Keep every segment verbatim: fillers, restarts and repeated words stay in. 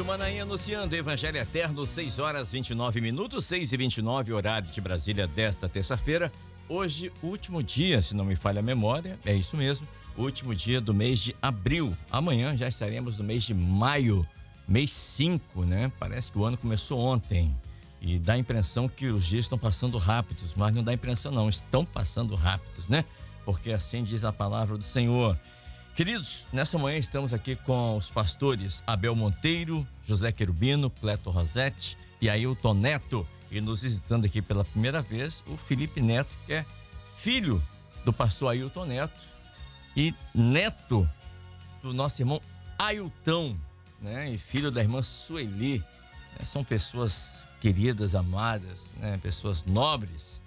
Rádio Manaim anunciando Evangelho Eterno, seis horas e vinte e nove minutos, seis e vinte e nove, horário de Brasília desta terça-feira. Hoje, último dia, se não me falha a memória, é isso mesmo, último dia do mês de abril. Amanhã já estaremos no mês de maio, mês cinco, né? Parece que o ano começou ontem e dá a impressão que os dias estão passando rápidos, mas não dá a impressão não, estão passando rápidos, né? Porque assim diz a palavra do Senhor. Queridos, nessa manhã estamos aqui com os pastores Abel Monteiro, José Querubino, Cleto Rosetti e Ailton Neto. E nos visitando aqui pela primeira vez, o Felipe Neto, que é filho do pastor Ailton Neto e neto do nosso irmão Ailton, né? E filho da irmã Sueli. São pessoas queridas, amadas, né? Pessoas nobres.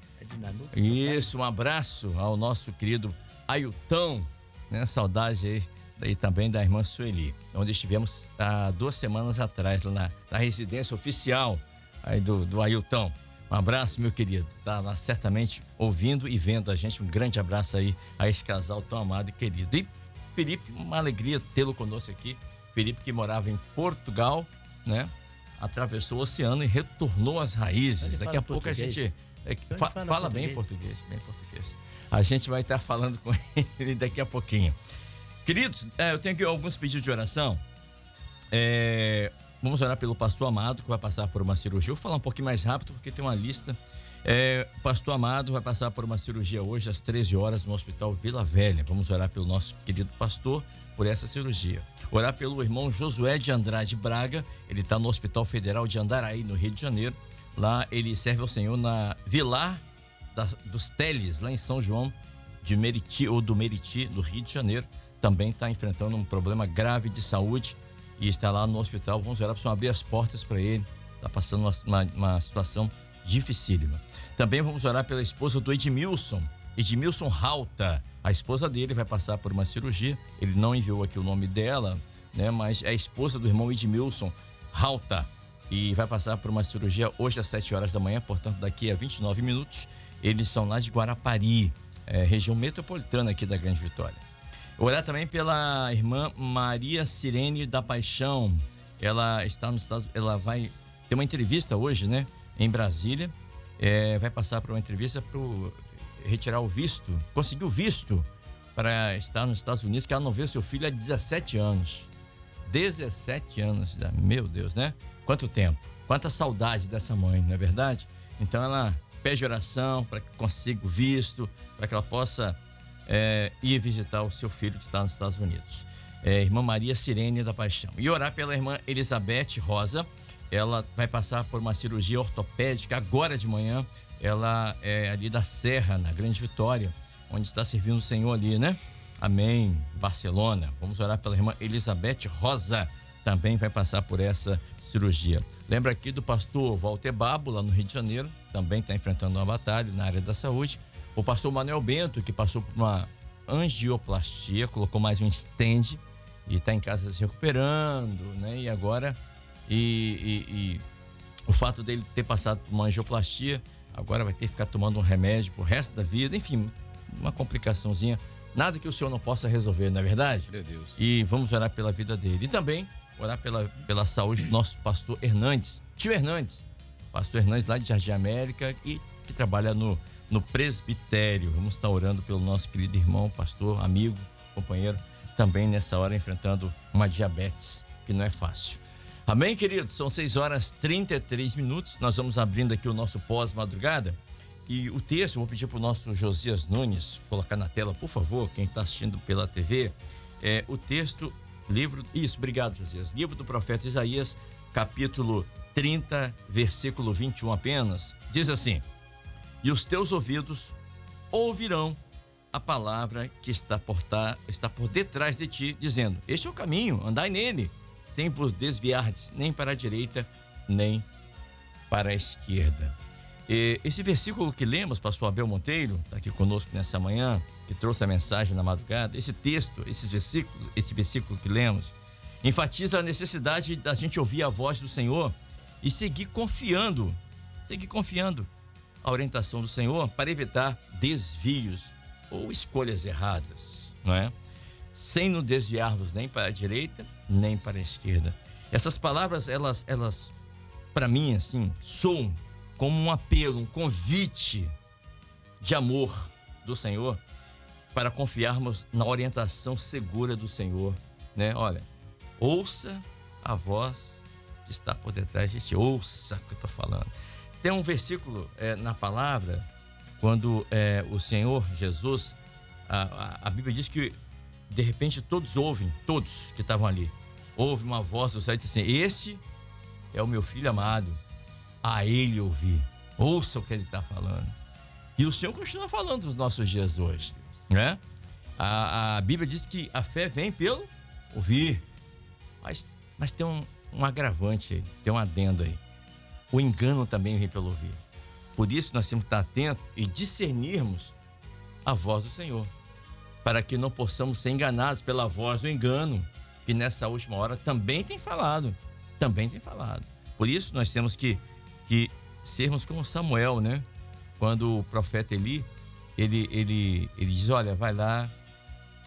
Isso, um abraço ao nosso querido Ailton. Né, saudade aí, aí também da irmã Sueli, onde estivemos há duas semanas atrás, lá na, na residência oficial aí do, do Ailton. Um abraço, meu querido. Está lá certamente ouvindo e vendo a gente. Um grande abraço aí a esse casal tão amado e querido. E Felipe, uma alegria tê-lo conosco aqui. Felipe, que morava em Portugal, né? Atravessou o oceano e retornou às raízes. Daqui a pouco a gente é, fa fala, fala bem português, bem português. A gente vai estar falando com ele daqui a pouquinho. Queridos, eu tenho aqui alguns pedidos de oração. É, vamos orar pelo pastor Amado, que vai passar por uma cirurgia. Eu vou falar um pouquinho mais rápido, porque tem uma lista. É, o pastor Amado vai passar por uma cirurgia hoje, às treze horas, no Hospital Vila Velha. Vamos orar pelo nosso querido pastor por essa cirurgia. Orar pelo irmão Josué de Andrade Braga. Ele está no Hospital Federal de Andaraí, no Rio de Janeiro. Lá ele serve ao Senhor na Vilar Da, dos Teles, lá em São João de Meriti, ou do Meriti, no Rio de Janeiro. Também está enfrentando um problema grave de saúde e está lá no hospital. Vamos orar para abrir as portas para ele. Está passando uma, uma, uma situação dificílima. Também vamos orar pela esposa do Edmilson, Edmilson Rauta. A esposa dele vai passar por uma cirurgia. Ele não enviou aqui o nome dela, né? Mas é a esposa do irmão Edmilson Rauta e vai passar por uma cirurgia hoje às sete horas da manhã, portanto daqui a vinte e nove minutos. Eles são lá de Guarapari, é, região metropolitana aqui da Grande Vitória. Orar também pela irmã Maria Sirene da Paixão. Ela está nos Estados Unidos, ela vai ter uma entrevista hoje, né? Em Brasília. É, vai passar por uma entrevista para retirar o visto, conseguir o visto para estar nos Estados Unidos, que ela não vê seu filho há dezessete anos. dezessete anos, meu Deus, né? Quanto tempo, quanta saudade dessa mãe, não é verdade? Então ela pede oração para que consiga o visto, para que ela possa é, ir visitar o seu filho que está nos Estados Unidos. É, irmã Maria Sirene da Paixão. E orar pela irmã Elizabeth Rosa. Ela vai passar por uma cirurgia ortopédica agora de manhã. Ela é ali da Serra, na Grande Vitória, onde está servindo o Senhor ali, né? Amém, Barcelona. Vamos orar pela irmã Elizabeth Rosa. Também vai passar por essa cirurgia. Lembra aqui do pastor Walter Babo, lá no Rio de Janeiro, também está enfrentando uma batalha na área da saúde. O pastor Manuel Bento, que passou por uma angioplastia, colocou mais um stent e está em casa se recuperando, né? E agora, e, e, e o fato dele ter passado por uma angioplastia, agora vai ter que ficar tomando um remédio pro resto da vida, enfim, uma complicaçãozinha. Nada que o Senhor não possa resolver, não é verdade? Meu Deus. E vamos orar pela vida dele. E também orar pela, pela saúde do nosso pastor Hernandes, tio Hernandes, pastor Hernandes lá de Jardim América e que trabalha no, no presbitério. Vamos estar orando pelo nosso querido irmão, pastor, amigo, companheiro, também nessa hora enfrentando uma diabetes, que não é fácil. Amém, queridos? São seis horas e trinta e três minutos, nós vamos abrindo aqui o nosso pós-madrugada e o texto, vou pedir para o nosso Josias Nunes colocar na tela, por favor, quem está assistindo pela T V, é o texto... Livro, isso, obrigado, José. Livro do profeta Isaías, capítulo trinta, versículo vinte e um apenas, diz assim: e os teus ouvidos ouvirão a palavra que está por, tá, está por detrás de ti, dizendo, este é o caminho, andai nele, sem vos desviardes, nem para a direita, nem para a esquerda. E esse versículo que lemos, pastor Abel Monteiro, está aqui conosco nessa manhã, que trouxe a mensagem na madrugada, esse texto, esses versículos, esse versículo que lemos, enfatiza a necessidade da gente ouvir a voz do Senhor e seguir confiando, seguir confiando a orientação do Senhor para evitar desvios ou escolhas erradas, não é? Sem nos desviarmos nem para a direita, nem para a esquerda. Essas palavras, elas, elas para mim, assim, soam como um apelo, um convite de amor do Senhor para confiarmos na orientação segura do Senhor, né? Olha, ouça a voz que está por detrás de ti. Ouça o que eu estou falando. Tem um versículo é, na palavra, quando é, o Senhor Jesus, a, a, a Bíblia diz que de repente todos ouvem, todos que estavam ali, houve uma voz do céu e disse assim: este é o meu filho amado, a ele ouvir. Ouça o que ele está falando. E o Senhor continua falando dos nossos dias hoje, né? A, a Bíblia diz que a fé vem pelo ouvir. Mas, mas tem um, um agravante aí, tem um adendo aí. O engano também vem pelo ouvir. Por isso nós temos que estar atentos e discernirmos a voz do Senhor, para que não possamos ser enganados pela voz do engano, que nessa última hora também tem falado, também tem falado. Por isso nós temos que, que sermos como Samuel, né? Quando o profeta Eli, ele, ele, ele diz, olha, vai lá.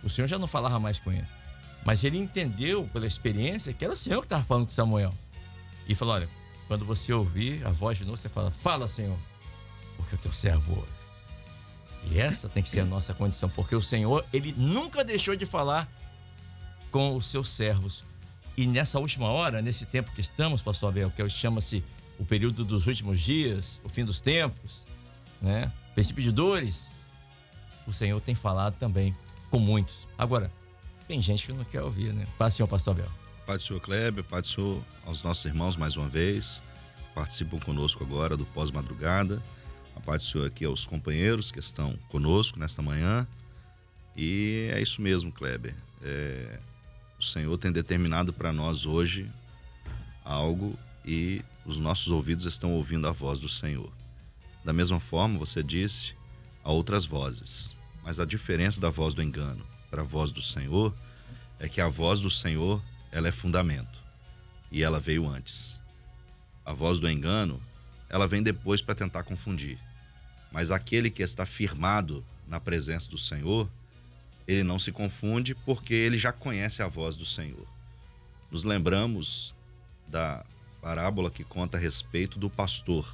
O Senhor já não falava mais com ele, mas ele entendeu pela experiência que era o Senhor que estava falando com Samuel. E falou, olha, quando você ouvir a voz de novo, você fala, fala, Senhor, porque o teu servo ouve. E essa tem que ser a nossa condição, porque o Senhor, ele nunca deixou de falar com os seus servos. E nessa última hora, nesse tempo que estamos, pastor Abel, que chama-se o período dos últimos dias, o fim dos tempos, né? Princípio de dores, o Senhor tem falado também com muitos. Agora, tem gente que não quer ouvir, né? Paz do Senhor, pastor Abel. Paz do Senhor, Kleber, paz do Senhor aos nossos irmãos mais uma vez, participam conosco agora do pós-madrugada. A paz do Senhor aqui aos companheiros que estão conosco nesta manhã. E é isso mesmo, Kleber. É... O Senhor tem determinado para nós hoje algo e os nossos ouvidos estão ouvindo a voz do Senhor. Da mesma forma, você disse, há outras vozes, mas a diferença da voz do engano para a voz do Senhor é que a voz do Senhor, ela é fundamento e ela veio antes. A voz do engano, ela vem depois para tentar confundir, mas aquele que está firmado na presença do Senhor, ele não se confunde porque ele já conhece a voz do Senhor. Nos lembramos da parábola que conta a respeito do pastor,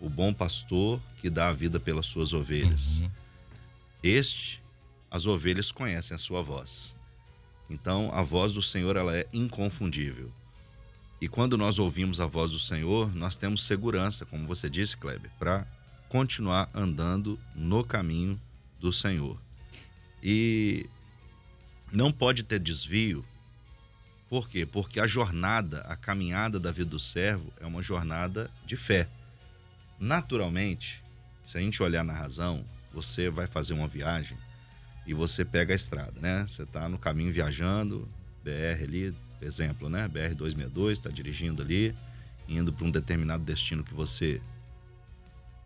o bom pastor que dá a vida pelas suas ovelhas. Uhum. Este, as ovelhas conhecem a sua voz. Então, a voz do Senhor, ela é inconfundível. E quando nós ouvimos a voz do Senhor, nós temos segurança, como você disse, Kleber, para continuar andando no caminho do Senhor. E não pode ter desvio. Por quê? Porque a jornada, a caminhada da vida do servo é uma jornada de fé. Naturalmente, se a gente olhar na razão, você vai fazer uma viagem e você pega a estrada, né? Você está no caminho viajando, B R ali, por exemplo, né? B R duzentos e sessenta e dois, está dirigindo ali, indo para um determinado destino que você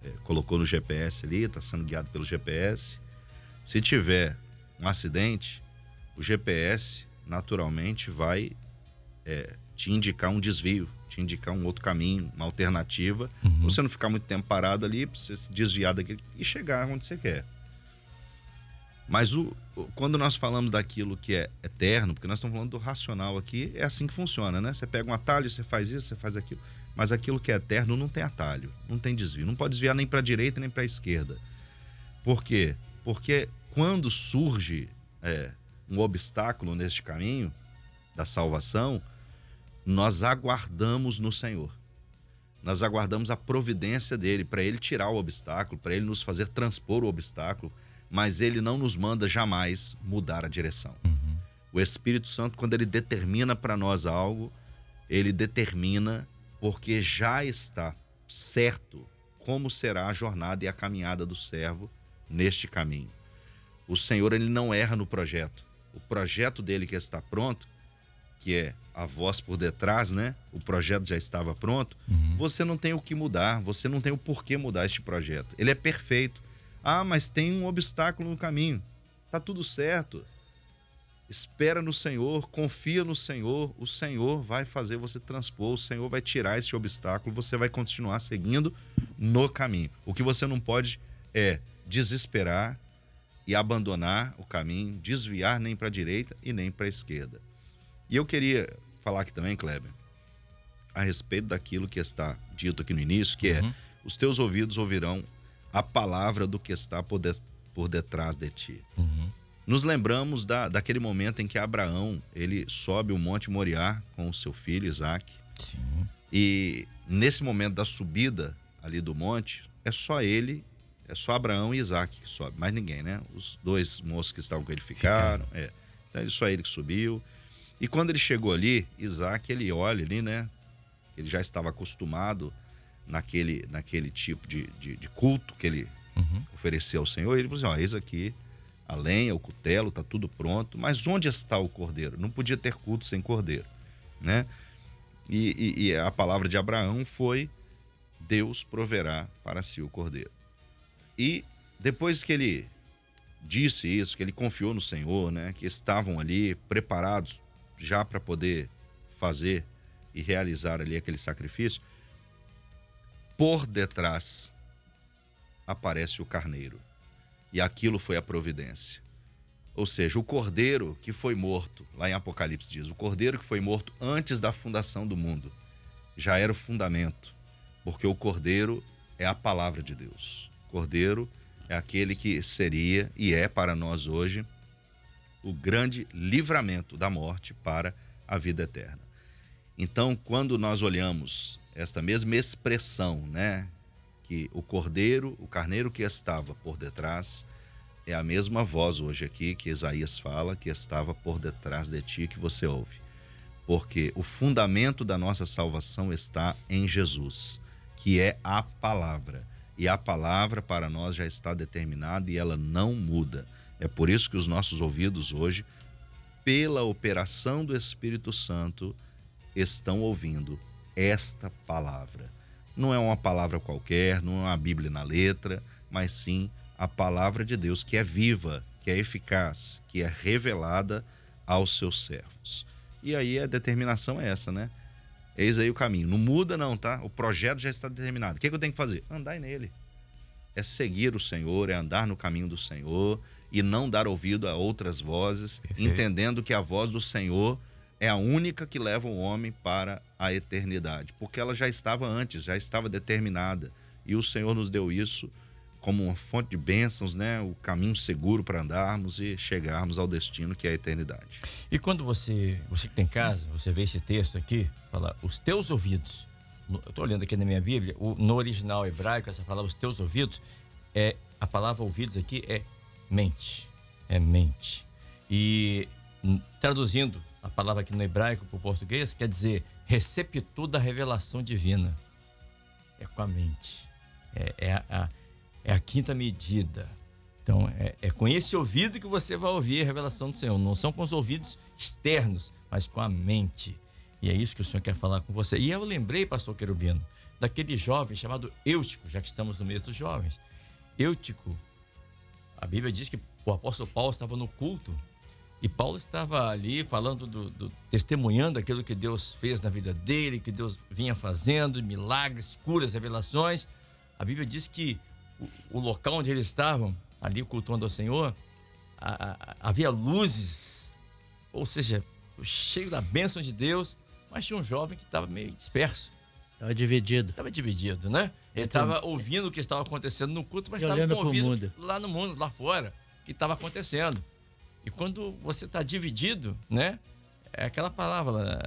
é, colocou no G P S ali, está sendo guiado pelo G P S. Se tiver um acidente, o G P S naturalmente vai é, te indicar um desvio, te indicar um outro caminho, uma alternativa. Uhum. Você não ficar muito tempo parado ali, você se desviar daquele e chegar onde você quer. Mas o, quando nós falamos daquilo que é eterno, porque nós estamos falando do racional aqui, é assim que funciona, né? Você pega um atalho, você faz isso, você faz aquilo. Mas aquilo que é eterno não tem atalho, não tem desvio. Não pode desviar nem para a direita nem para a esquerda. Por quê? Porque quando surge é, um obstáculo neste caminho da salvação, nós aguardamos no Senhor. Nós aguardamos a providência dele, para ele tirar o obstáculo, para ele nos fazer transpor o obstáculo, mas ele não nos manda jamais mudar a direção. Uhum. O Espírito Santo, quando ele determina para nós algo, ele determina porque já está certo como será a jornada e a caminhada do servo neste caminho. O Senhor, ele não erra no projeto. O projeto dele que está pronto, que é a voz por detrás, né? O projeto já estava pronto. Uhum. Você não tem o que mudar, você não tem o porquê mudar este projeto. Ele é perfeito. Ah, mas tem um obstáculo no caminho. Tá tudo certo. Espera no Senhor, confia no Senhor. O Senhor vai fazer você transpor, o Senhor vai tirar este obstáculo, você vai continuar seguindo no caminho. O que você não pode é desesperar e abandonar o caminho, desviar nem para a direita e nem para a esquerda. E eu queria falar aqui também, Kleber, a respeito daquilo que está dito aqui no início, que é, uhum. os teus ouvidos ouvirão a palavra do que está por, de, por detrás de ti. Uhum. Nos lembramos da, daquele momento em que Abraão, ele sobe o Monte Moriá com o seu filho Isaac. Sim. E nesse momento da subida ali do monte, é só ele, é só Abraão e Isaac que sobe, mais ninguém, né? Os dois moços que estavam com ele ficaram, ficaram. É. Então é só ele que subiu. E quando ele chegou ali, Isaac, ele olha ali, né? Ele já estava acostumado naquele, naquele tipo de, de, de culto que ele uhum. ofereceu ao Senhor. Ele falou assim, ó, eis aqui a lenha, o cutelo, tá tudo pronto. Mas onde está o cordeiro? Não podia ter culto sem cordeiro, né? E, e, e a palavra de Abraão foi, Deus proverá para si o cordeiro. E depois que ele disse isso, que ele confiou no Senhor, né? Que estavam ali preparados já para poder fazer e realizar ali aquele sacrifício, por detrás aparece o carneiro. E aquilo foi a providência. Ou seja, o cordeiro que foi morto, lá em Apocalipse diz, o cordeiro que foi morto antes da fundação do mundo, já era o fundamento, porque o cordeiro é a palavra de Deus. O cordeiro é aquele que seria e é para nós hoje o grande livramento da morte para a vida eterna. Então, quando nós olhamos esta mesma expressão, né, que o cordeiro, o carneiro que estava por detrás, é a mesma voz hoje aqui que Isaías fala, que estava por detrás de ti, que você ouve. Porque o fundamento da nossa salvação está em Jesus, que é a palavra. E a palavra para nós já está determinada e ela não muda. É por isso que os nossos ouvidos hoje, pela operação do Espírito Santo, estão ouvindo esta palavra. Não é uma palavra qualquer, não é uma Bíblia na letra, mas sim a palavra de Deus, que é viva, que é eficaz, que é revelada aos seus servos. E aí a determinação é essa, né? Eis aí o caminho. Não muda não, tá? O projeto já está determinado. O que é que eu tenho que fazer? Andar nele. É seguir o Senhor, é andar no caminho do Senhor e não dar ouvido a outras vozes, entendendo que a voz do Senhor é a única que leva o homem para a eternidade, porque ela já estava antes, já estava determinada. E o Senhor nos deu isso como uma fonte de bênçãos, né? O caminho seguro para andarmos e chegarmos ao destino que é a eternidade. E quando você, você que tem casa, você vê esse texto aqui, fala, os teus ouvidos, eu estou olhando aqui na minha Bíblia, o, no original hebraico, essa palavra, os teus ouvidos, é, a palavra ouvidos aqui é mente, é mente. E traduzindo a palavra aqui no hebraico para o português, quer dizer receptor da revelação divina. É com a mente. É, é, a, é a quinta medida. Então, é, é com esse ouvido que você vai ouvir a revelação do Senhor. Não são com os ouvidos externos, mas com a mente. E é isso que o Senhor quer falar com você. E eu lembrei, pastor Querubino, daquele jovem chamado Eutico, já que estamos no mês dos jovens. Eutico, a Bíblia diz que o apóstolo Paulo estava no culto, e Paulo estava ali falando, do, do, testemunhando aquilo que Deus fez na vida dele, que Deus vinha fazendo, milagres, curas, revelações. A Bíblia diz que o, o local onde eles estavam, ali cultuando ao Senhor, a, a, havia luzes, ou seja, cheio da bênção de Deus, mas tinha um jovem que estava meio disperso. Estava dividido. Estava dividido, né? Ele estava ouvindo o que estava acontecendo no culto, mas estava ouvindo lá no mundo, lá fora, o que estava acontecendo. E quando você está dividido, né? É aquela palavra,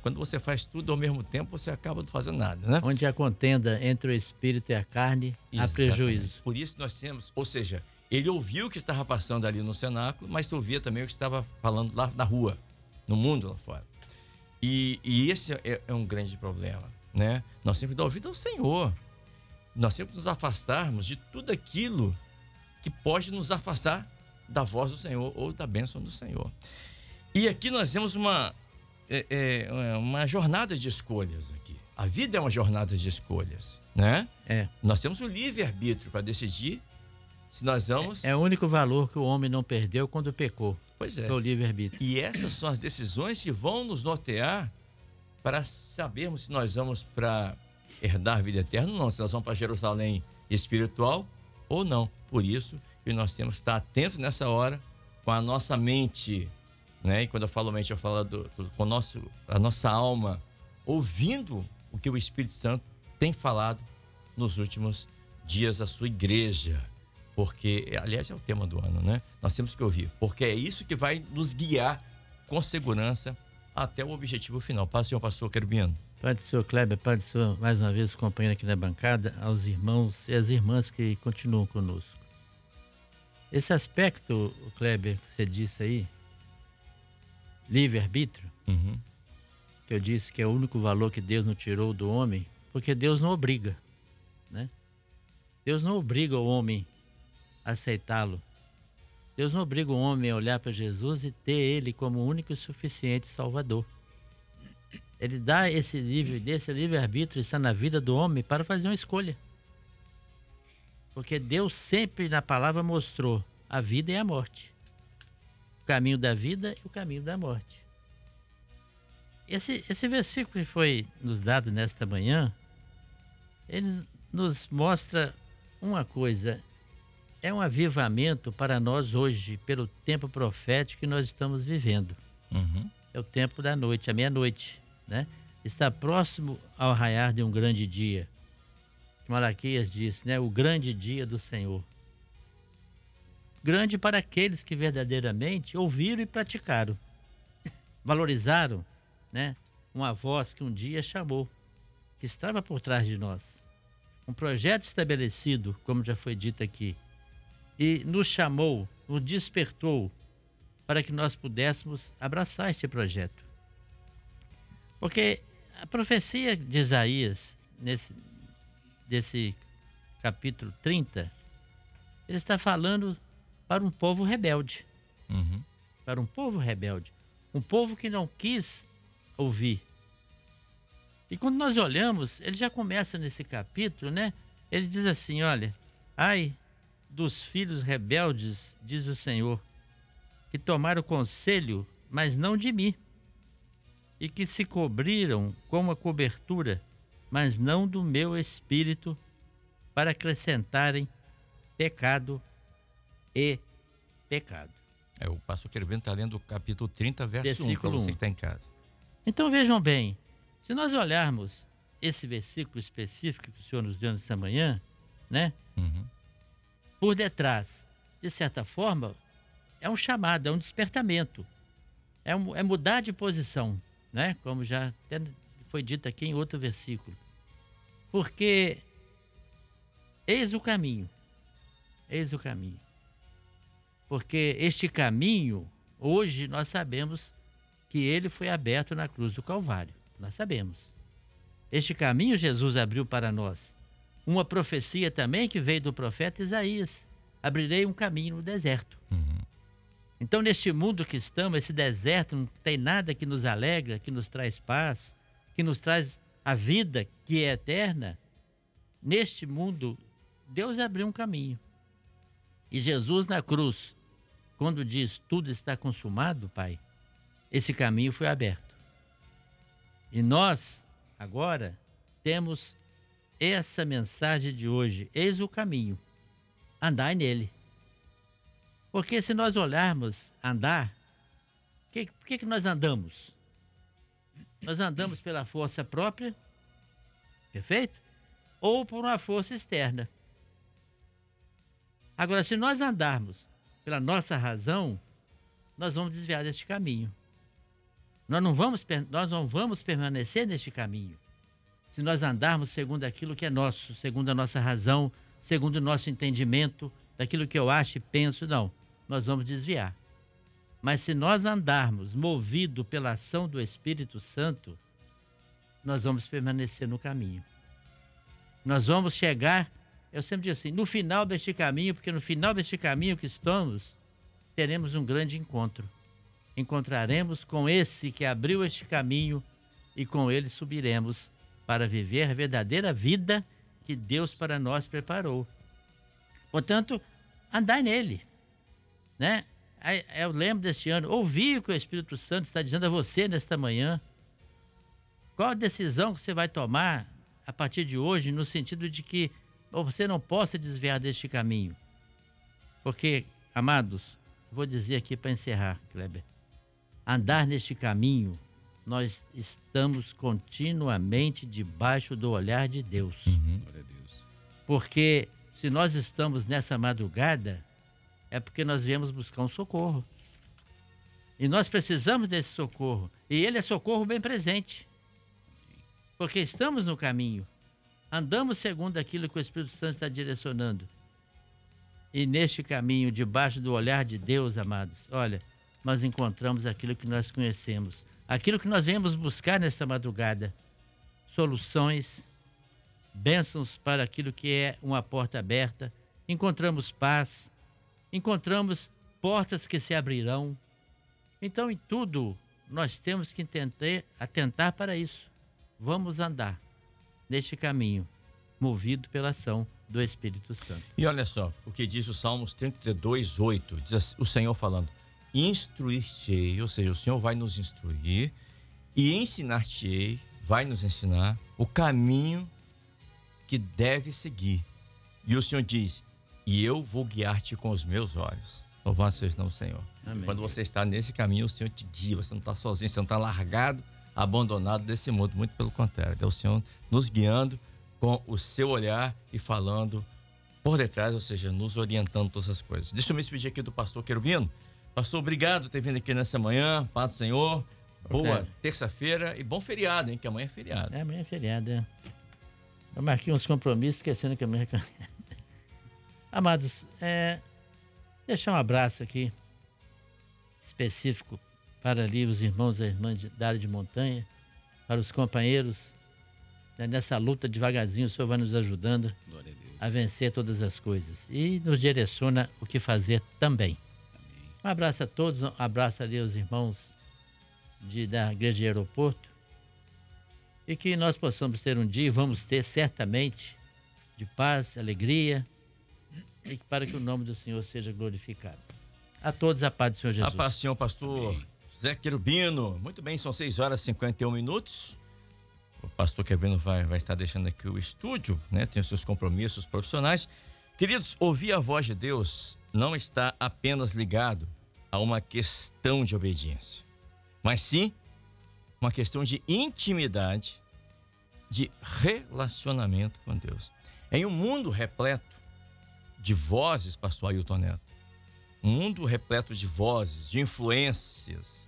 quando você faz tudo ao mesmo tempo, você acaba não fazendo nada, né? Onde há contenda entre o espírito e a carne, exatamente, há prejuízo. Por isso nós temos, ou seja, ele ouviu o que estava passando ali no cenáculo, mas ouvia também o que estava falando lá na rua, no mundo lá fora. E, e esse é, é um grande problema, né? Nós sempre dá ouvido ao Senhor. Nós sempre nos afastarmos de tudo aquilo que pode nos afastar da voz do Senhor ou da bênção do Senhor. E aqui nós temos uma, é, é, uma jornada de escolhas aqui. A vida é uma jornada de escolhas, né? É. Nós temos o livre-arbítrio para decidir se nós vamos... É, é o único valor que o homem não perdeu quando pecou. Pois é. Foi o livre-arbítrio. E essas são as decisões que vão nos nortear para sabermos se nós vamos para herdar a vida eterna ou não, se nós vamos para Jerusalém espiritual ou não. Por isso... E nós temos que estar atentos nessa hora com a nossa mente, né? E quando eu falo mente, eu falo do, do, com o nosso, a nossa alma, ouvindo o que o Espírito Santo tem falado nos últimos dias à sua igreja. Porque, aliás, é o tema do ano, né? Nós temos que ouvir, porque é isso que vai nos guiar com segurança até o objetivo final. Paz, senhor pastor Querubino. Paz, senhor Kleber. Paz, senhor, mais uma vez, companheiro aqui na bancada, aos irmãos e às irmãs que continuam conosco. Esse aspecto, Kleber, que você disse aí, livre-arbítrio, uhum. que eu disse que é o único valor que Deus não tirou do homem, porque Deus não obriga, né? Deus não obriga o homem a aceitá-lo. Deus não obriga o homem a olhar para Jesus e ter ele como único e suficiente Salvador. Ele dá esse livre, desse livre-arbítrio, está na vida do homem para fazer uma escolha. Porque Deus sempre na palavra mostrou a vida e a morte. O caminho da vida e o caminho da morte. Esse, esse versículo que foi nos dado nesta manhã, ele nos mostra uma coisa. É um avivamento para nós hoje, pelo tempo profético que nós estamos vivendo. Uhum. É o tempo da noite, a meia-noite, né? Está próximo ao raiar de um grande dia. Malaquias disse, né? O grande dia do Senhor. Grande para aqueles que verdadeiramente ouviram e praticaram. Valorizaram, né? Uma voz que um dia chamou, que estava por trás de nós. Um projeto estabelecido, como já foi dito aqui. E nos chamou, nos despertou, para que nós pudéssemos abraçar este projeto. Porque a profecia de Isaías, nesse... desse capítulo trinta, ele está falando para um povo rebelde. Uhum. Para um povo rebelde. Um povo que não quis ouvir. E quando nós olhamos, ele já começa nesse capítulo, né? Ele diz assim, olha, ai dos filhos rebeldes, diz o Senhor, que tomaram conselho, mas não de mim, e que se cobriram com uma cobertura, mas não do meu espírito, para acrescentarem pecado e pecado. É, o pastor Querubino está lendo o capítulo trinta, verso versículo um, para você que está em casa. Então vejam bem, se nós olharmos esse versículo específico que o Senhor nos deu nessa manhã, né? Uhum. Por detrás, de certa forma, é um chamado, é um despertamento, é, um, é mudar de posição, né? Como já... foi dito aqui em outro versículo. Porque eis o caminho. Eis o caminho. Porque este caminho, hoje nós sabemos que ele foi aberto na cruz do Calvário. Nós sabemos. Este caminho Jesus abriu para nós. Uma profecia também que veio do profeta Isaías. Abrirei um caminho no deserto. Uhum. Então, neste mundo que estamos, esse deserto, não tem nada que nos alegra, que nos traz paz, que nos traz a vida que é eterna. Neste mundo, Deus abriu um caminho. E Jesus na cruz, quando diz tudo está consumado, Pai, esse caminho foi aberto. E nós, agora, temos essa mensagem de hoje. Eis o caminho. Andai nele. Porque se nós olharmos andar, por que, que nós andamos? Nós andamos pela força própria, perfeito? Ou por uma força externa. Agora, se nós andarmos pela nossa razão, nós vamos desviar deste caminho. Nós não vamos, nós não vamos permanecer neste caminho. Se nós andarmos segundo aquilo que é nosso, segundo a nossa razão, segundo o nosso entendimento, daquilo que eu acho e penso, não. Nós vamos desviar. Mas se nós andarmos movido pela ação do Espírito Santo, nós vamos permanecer no caminho. Nós vamos chegar, eu sempre digo assim, no final deste caminho, porque no final deste caminho que estamos, teremos um grande encontro. Encontraremos com esse que abriu este caminho e com ele subiremos para viver a verdadeira vida que Deus para nós preparou. Portanto, andai nele, né? Eu lembro deste ano, ouvi o que o Espírito Santo está dizendo a você nesta manhã. Qual a decisão que você vai tomar a partir de hoje, no sentido de que você não possa desviar deste caminho? Porque, amados, vou dizer aqui para encerrar, Kleber, andar neste caminho nós estamos continuamente debaixo do olhar de Deus. Uhum. Porque se nós estamos nessa madrugada, é porque nós viemos buscar um socorro. E nós precisamos desse socorro. E ele é socorro bem presente. Porque estamos no caminho. Andamos segundo aquilo que o Espírito Santo está direcionando. E neste caminho, debaixo do olhar de Deus, amados, olha, nós encontramos aquilo que nós conhecemos. Aquilo que nós viemos buscar nesta madrugada, soluções, bênçãos para aquilo que é uma porta aberta, encontramos paz, encontramos portas que se abrirão. Então, em tudo, nós temos que tentar, atentar para isso. Vamos andar neste caminho, movido pela ação do Espírito Santo. E olha só, o que diz o Salmos trinta e dois, oito, diz assim, o Senhor falando, instruir-te-ei, ou seja, o Senhor vai nos instruir, e ensinar-te-ei, vai nos ensinar o caminho que deve seguir. E o Senhor diz, e eu vou guiar-te com os meus olhos. Louvado seja o nome do Senhor. Amém. Quando você está nesse caminho, o Senhor te guia, você não está sozinho, você não está largado, abandonado desse mundo, muito pelo contrário. É o Senhor nos guiando com o seu olhar e falando por detrás, ou seja, nos orientando todas as coisas. Deixa eu me despedir aqui do pastor Querubino. Pastor, obrigado por ter vindo aqui nessa manhã. Paz do Senhor. Boa terça-feira e bom feriado, hein? Que amanhã é feriado. É, amanhã é feriado, é. Eu marquei uns compromissos, esquecendo que amanhã é feriado. Amados, é, deixar um abraço aqui, específico para ali os irmãos e irmãs da área de montanha, para os companheiros. Né? Nessa luta devagarzinho, o Senhor vai nos ajudando a, Deus. a vencer todas as coisas. E nos direciona o que fazer também. Um abraço a todos, um abraço ali aos irmãos de, da Igreja de Aeroporto. E que nós possamos ter um dia, vamos ter certamente, de paz, alegria, e para que o nome do Senhor seja glorificado. A todos a paz do Senhor Jesus. A paz do Senhor, pastor Amém. José Querubino. Muito bem, são seis horas e cinquenta e um minutos. O pastor Querubino vai, vai estar deixando aqui o estúdio, né? Tem os seus compromissos profissionais. Queridos, ouvir a voz de Deus não está apenas ligado a uma questão de obediência, mas sim uma questão de intimidade, de relacionamento com Deus. Em um mundo repleto de vozes, pastor Ailton Neto, um mundo repleto de vozes, de influências,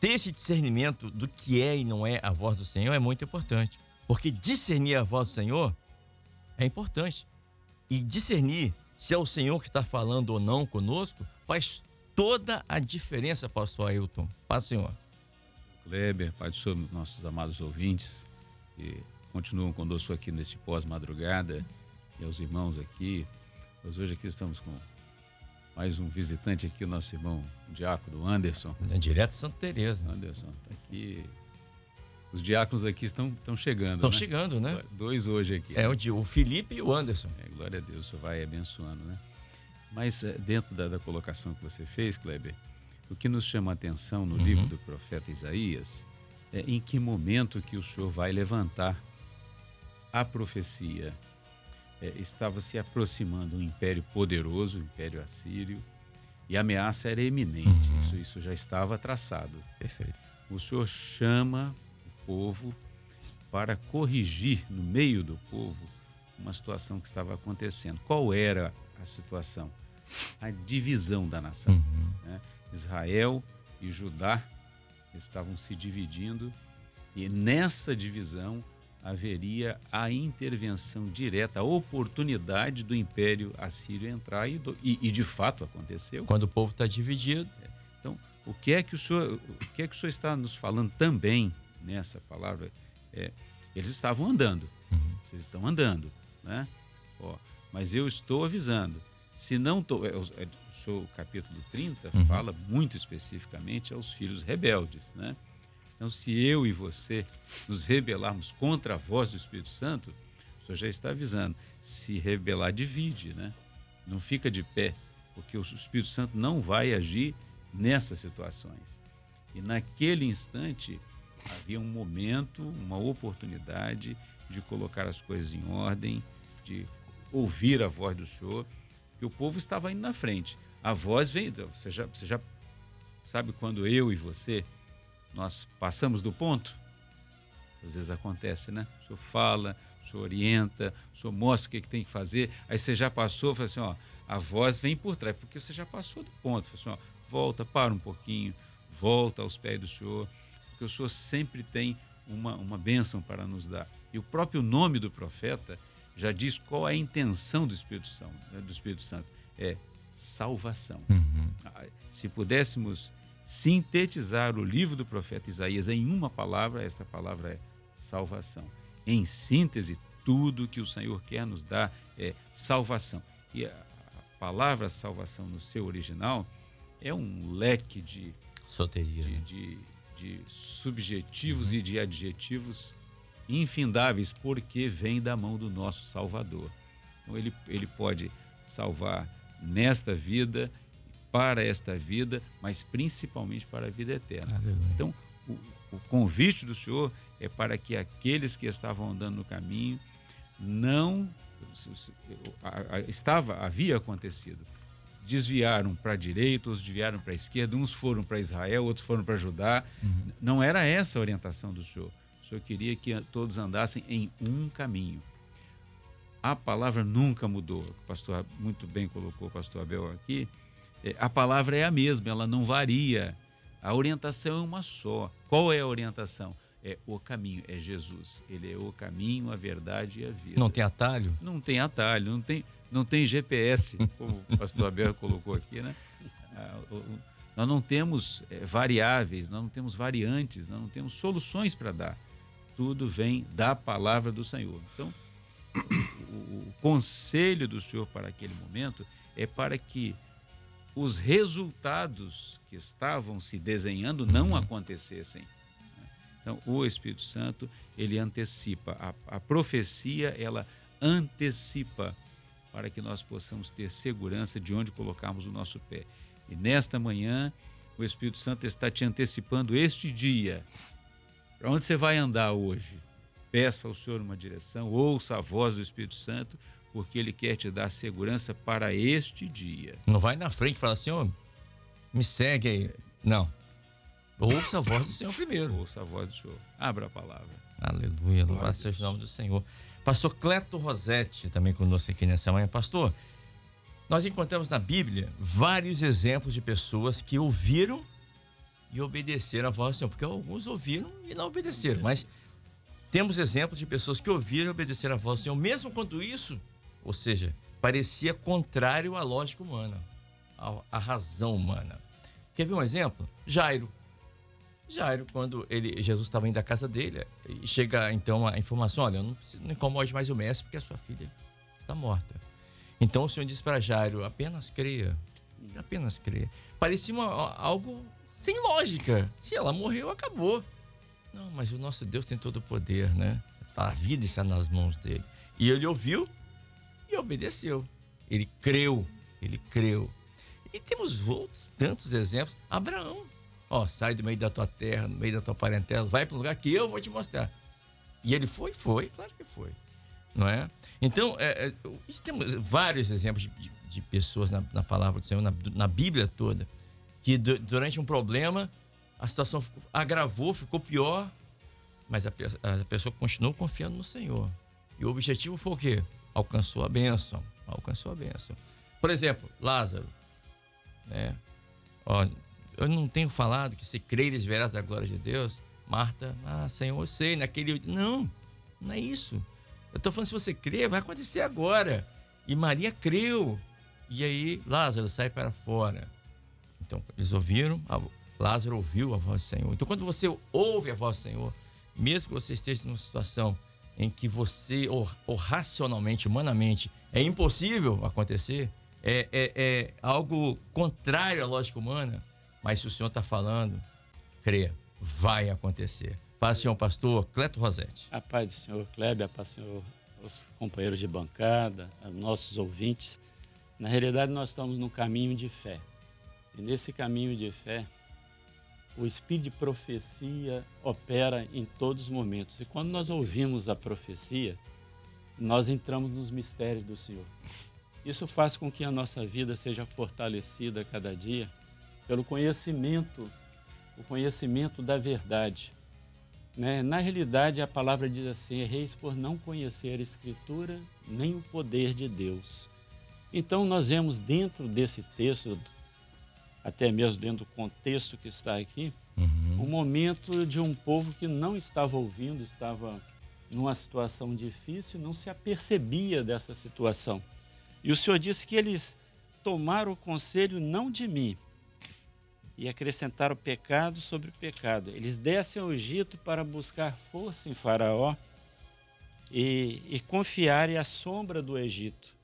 ter esse discernimento do que é e não é a voz do Senhor é muito importante, porque discernir a voz do Senhor é importante. E discernir se é o Senhor que está falando ou não conosco faz toda a diferença, pastor Ailton. Paz, Senhor. Kleber, Pai do Senhor, nossos amados ouvintes que continuam conosco aqui neste pós-madrugada e aos irmãos aqui. Nós hoje aqui estamos com mais um visitante aqui, o nosso irmão o diácono Anderson. Direto de Santa Teresa. Anderson, está aqui. Os diáconos aqui estão, estão chegando, Estão né? chegando, né? Dois hoje aqui. É, né? o Felipe e o Anderson. É, glória a Deus, o Senhor vai abençoando, né? Mas dentro da, da colocação que você fez, Kleber, o que nos chama a atenção no uhum. livro do profeta Isaías é em que momento que o Senhor vai levantar a profecia. É, estava se aproximando um império poderoso, o império assírio, e a ameaça era iminente, uhum. isso, isso já estava traçado. Perfeito. O Senhor chama povo para corrigir no meio do povo uma situação que estava acontecendo. Qual era a situação? A divisão da nação. Uhum. Né? Israel e Judá estavam se dividindo e nessa divisão haveria a intervenção direta, a oportunidade do Império Assírio entrar e, do, e, e de fato aconteceu. Quando o povo está dividido. Então, o que é que o senhor, o que é que o senhor está nos falando também? Nessa palavra, é, eles estavam andando, uhum. vocês estão andando, né? Ó, mas eu estou avisando, se não estou, é, é, o capítulo trinta uhum. fala muito especificamente aos filhos rebeldes, né? Então, se eu e você nos rebelarmos contra a voz do Espírito Santo, o Senhor já está avisando, se rebelar divide, né? Não fica de pé, porque o Espírito Santo não vai agir nessas situações. E naquele instante, havia um momento, uma oportunidade de colocar as coisas em ordem, de ouvir a voz do Senhor, que o povo estava indo na frente. A voz vem, você já, você já sabe quando eu e você nós passamos do ponto? Às vezes acontece, né? O senhor fala, o senhor orienta, o senhor mostra o que, é que tem que fazer, aí você já passou, fala assim, ó, a voz vem por trás, porque você já passou do ponto, fala assim, ó, volta, para um pouquinho, volta aos pés do senhor, porque o senhor sempre tem uma, uma bênção para nos dar. E o próprio nome do profeta já diz qual é a intenção do Espírito Santo, do Espírito Santo, é salvação. Uhum. Se pudéssemos sintetizar o livro do profeta Isaías em uma palavra, esta palavra é salvação. Em síntese, tudo que o Senhor quer nos dar é salvação. E a palavra salvação no seu original é um leque de soteria, de, né? de, de subjetivos, uhum, e de adjetivos infindáveis, porque vem da mão do nosso Salvador. Então ele, ele pode salvar nesta vida, para esta vida, mas principalmente para a vida eterna. Aleluia. Então o, o convite do Senhor é para que aqueles que estavam andando no caminho não estava, havia acontecido, desviaram para a direita, outros desviaram para a esquerda, uns foram para Israel, outros foram para Judá. Uhum. Não era essa a orientação do Senhor. O Senhor queria que todos andassem em um caminho. A palavra nunca mudou. O pastor muito bem colocou, o pastor Abel aqui. A palavra é a mesma, ela não varia. A orientação é uma só. Qual é a orientação? É o caminho, é Jesus. Ele é o caminho, a verdade e a vida. Não tem atalho? Não tem atalho, não tem, não tem G P S, como o pastor Abel colocou aqui, né? Nós não temos variáveis, nós não temos variantes, nós não temos soluções para dar. Tudo vem da palavra do Senhor. Então, o, o conselho do Senhor para aquele momento é para que os resultados que estavam se desenhando não acontecessem. Então, o Espírito Santo, ele antecipa. A, a profecia, ela antecipa para que nós possamos ter segurança de onde colocarmos o nosso pé. E nesta manhã, o Espírito Santo está te antecipando este dia. Para onde você vai andar hoje? Peça ao Senhor uma direção, ouça a voz do Espírito Santo, porque ele quer te dar segurança para este dia. Não vai na frente e fala assim, ó, me segue aí. Não. Ouça a voz do Senhor primeiro. Ouça a voz do Senhor. Abra a palavra. Aleluia. Louvado seja o nome do Senhor. Pastor Cleto Rosetti também conosco aqui nessa manhã. Pastor, nós encontramos na Bíblia vários exemplos de pessoas que ouviram e obedeceram a voz do Senhor. Porque alguns ouviram e não obedeceram. Mas temos exemplos de pessoas que ouviram e obedeceram a voz do Senhor. Mesmo quando isso, ou seja, parecia contrário à lógica humana, à razão humana. Quer ver um exemplo? Jairo. Jairo, quando ele, Jesus estava indo da casa dele, e chega então a informação, olha, não, não incomode mais o mestre porque a sua filha está morta. Então o Senhor disse para Jairo, apenas creia, apenas creia. Parecia uma, algo sem lógica, se ela morreu, acabou. Não, mas o nosso Deus tem todo o poder, né? A vida está nas mãos dele. E ele ouviu e obedeceu, ele creu, ele creu. E temos outros tantos exemplos, Abraão. Ó, oh, sai do meio da tua terra, no meio da tua parentela, vai para o lugar que eu vou te mostrar. E ele foi? Foi, claro que foi. Não é? Então, é, é, temos vários exemplos de, de pessoas na, na palavra do Senhor, na, na Bíblia toda, que do, durante um problema, a situação ficou, agravou, ficou pior, mas a, a pessoa continuou confiando no Senhor. E o objetivo foi o quê? Alcançou a bênção. Alcançou a bênção. Por exemplo, Lázaro. Né? Ó, eu não tenho falado que se creres verás a glória de Deus. Marta, ah, Senhor, eu sei, naquele... Não, não é isso. Eu estou falando, se você crer, vai acontecer agora. E Maria creu. E aí, Lázaro, sai para fora. Então, eles ouviram, Lázaro ouviu a voz do Senhor. Então, quando você ouve a voz do Senhor, mesmo que você esteja numa situação em que você, ou, ou racionalmente, humanamente, é impossível acontecer, é, é, é algo contrário à lógica humana, mas se o Senhor está falando, crê, vai acontecer. Paz do Senhor, pastor Cleto Rosetti. A paz do Senhor, Kleber, a paz do Senhor, os companheiros de bancada, aos nossos ouvintes. Na realidade, nós estamos num caminho de fé. E nesse caminho de fé, o Espírito de profecia opera em todos os momentos. E quando nós ouvimos a profecia, nós entramos nos mistérios do Senhor. Isso faz com que a nossa vida seja fortalecida a cada dia, pelo conhecimento o conhecimento da verdade. Né? Na realidade, a palavra diz assim, erreis por não conhecer a Escritura nem o poder de Deus. Então, nós vemos dentro desse texto, até mesmo dentro do contexto que está aqui, uhum. um momento de um povo que não estava ouvindo, estava numa situação difícil, não se apercebia dessa situação. E o Senhor disse que eles tomaram o conselho não de mim e acrescentaram pecado sobre pecado. Eles descem ao Egito para buscar força em Faraó e, e confiarem à sombra do Egito.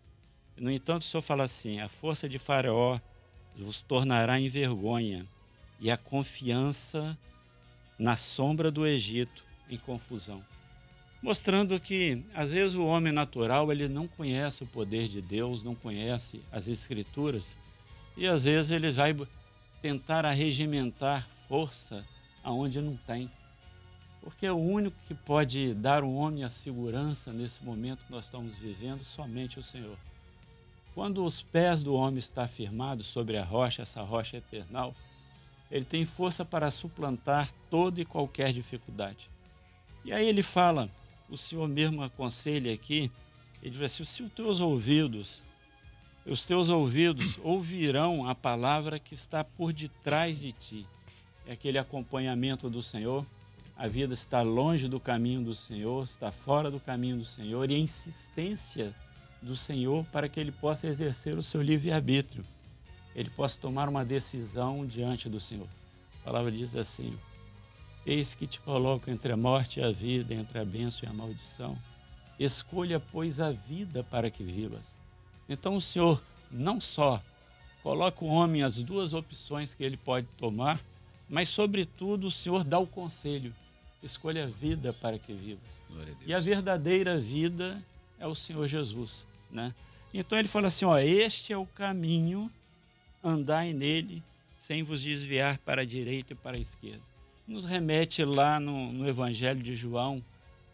No entanto, o Senhor fala assim, a força de Faraó vos tornará em vergonha e a confiança na sombra do Egito em confusão. Mostrando que, às vezes, o homem natural, ele não conhece o poder de Deus, não conhece as Escrituras, e, às vezes, ele vai tentar arregimentar força aonde não tem. Porque é o único que pode dar ao homem a segurança nesse momento que nós estamos vivendo, somente o Senhor. Quando os pés do homem estão firmados sobre a rocha, essa rocha eternal, ele tem força para suplantar toda e qualquer dificuldade. E aí ele fala... O Senhor mesmo aconselha aqui, ele diz assim, se os teus ouvidos, os teus ouvidos ouvirão a palavra que está por detrás de ti. É aquele acompanhamento do Senhor, a vida está longe do caminho do Senhor, está fora do caminho do Senhor, e a insistência do Senhor para que ele possa exercer o seu livre-arbítrio, ele possa tomar uma decisão diante do Senhor. A palavra diz assim, eis que te coloco entre a morte e a vida, entre a bênção e a maldição. Escolha, pois, a vida para que vivas. Então o Senhor não só coloca o homem as duas opções que ele pode tomar, mas, sobretudo, o Senhor dá o conselho. Escolha a vida para que vivas. Glória a Deus. E a verdadeira vida é o Senhor Jesus. Né? Então ele fala assim, ó, este é o caminho, andai nele, sem vos desviar para a direita e para a esquerda. Nos remete lá no, no Evangelho de João,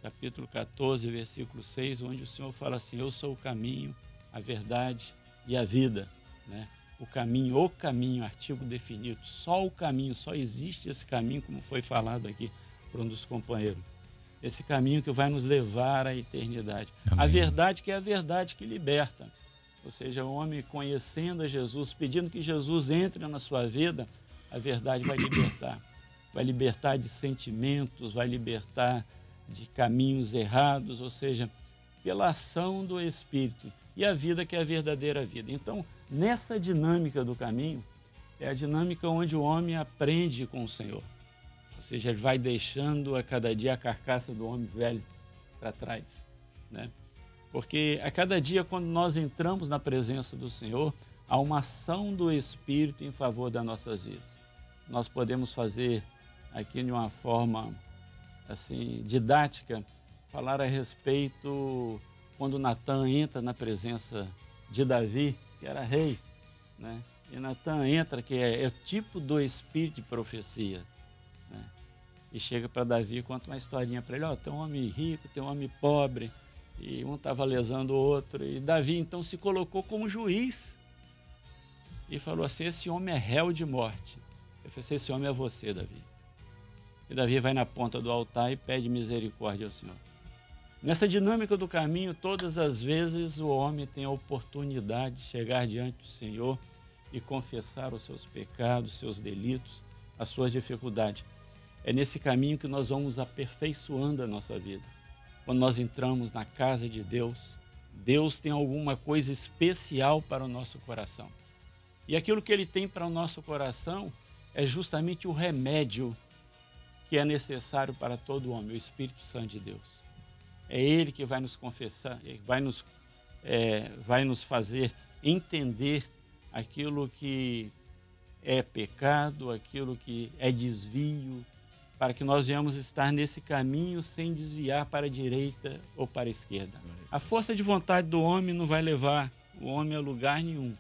capítulo quatorze, versículo seis, onde o Senhor fala assim, eu sou o caminho, a verdade e a vida. Né? O caminho, o caminho, artigo definido, só o caminho, só existe esse caminho, como foi falado aqui por um dos companheiros. Esse caminho que vai nos levar à eternidade. Amém. A verdade que é a verdade que liberta. Ou seja, o homem conhecendo a Jesus, pedindo que Jesus entre na sua vida, a verdade vai libertar. Vai libertar de sentimentos, vai libertar de caminhos errados, ou seja, pela ação do Espírito e a vida que é a verdadeira vida. Então, nessa dinâmica do caminho, é a dinâmica onde o homem aprende com o Senhor. Ou seja, ele vai deixando a cada dia a carcaça do homem velho para trás. Né? Porque a cada dia, quando nós entramos na presença do Senhor, há uma ação do Espírito em favor das nossas vidas. Nós podemos fazer... aqui de uma forma assim, didática, falar a respeito quando Natan entra na presença de Davi, que era rei, né? E Natan entra, que é, é o tipo do espírito de profecia, né? E chega para Davi e conta uma historinha para ele, ó, oh, tem um homem rico, tem um homem pobre, e um estava lesando o outro, e Davi então se colocou como juiz e falou assim, esse homem é réu de morte. Eu falei assim, esse homem é você, Davi. E Davi vai na ponta do altar e pede misericórdia ao Senhor. Nessa dinâmica do caminho, todas as vezes o homem tem a oportunidade de chegar diante do Senhor e confessar os seus pecados, seus delitos, as suas dificuldades. É nesse caminho que nós vamos aperfeiçoando a nossa vida. Quando nós entramos na casa de Deus, Deus tem alguma coisa especial para o nosso coração. E aquilo que Ele tem para o nosso coração é justamente o remédio que é necessário para todo homem, o Espírito Santo de Deus. É Ele que vai nos confessar, vai nos, é, vai nos fazer entender aquilo que é pecado, aquilo que é desvio, para que nós venhamos estar nesse caminho sem desviar para a direita ou para a esquerda. A força de vontade do homem não vai levar o homem a lugar nenhum,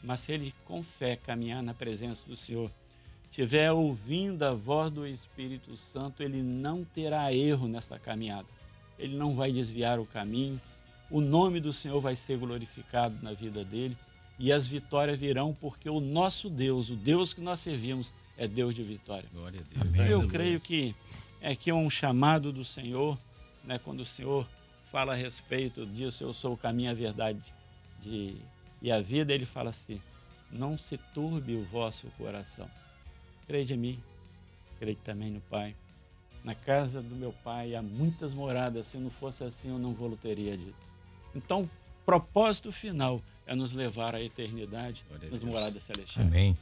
mas se ele com fé caminhar na presença do Senhor, estiver ouvindo a voz do Espírito Santo, ele não terá erro nessa caminhada. Ele não vai desviar o caminho, o nome do Senhor vai ser glorificado na vida dele e as vitórias virão porque o nosso Deus, o Deus que nós servimos, é Deus de vitória. Glória a Deus. Amém. Eu creio que é que um chamado do Senhor, né, quando o Senhor fala a respeito disso, eu sou o caminho, a verdade de, e a vida, ele fala assim, não se turbe o vosso coração. Crede em mim, crede também no Pai. Na casa do meu Pai há muitas moradas, se não fosse assim eu não vou teria dito. Então, o propósito final é nos levar à eternidade, nas moradas celestiais. Amém.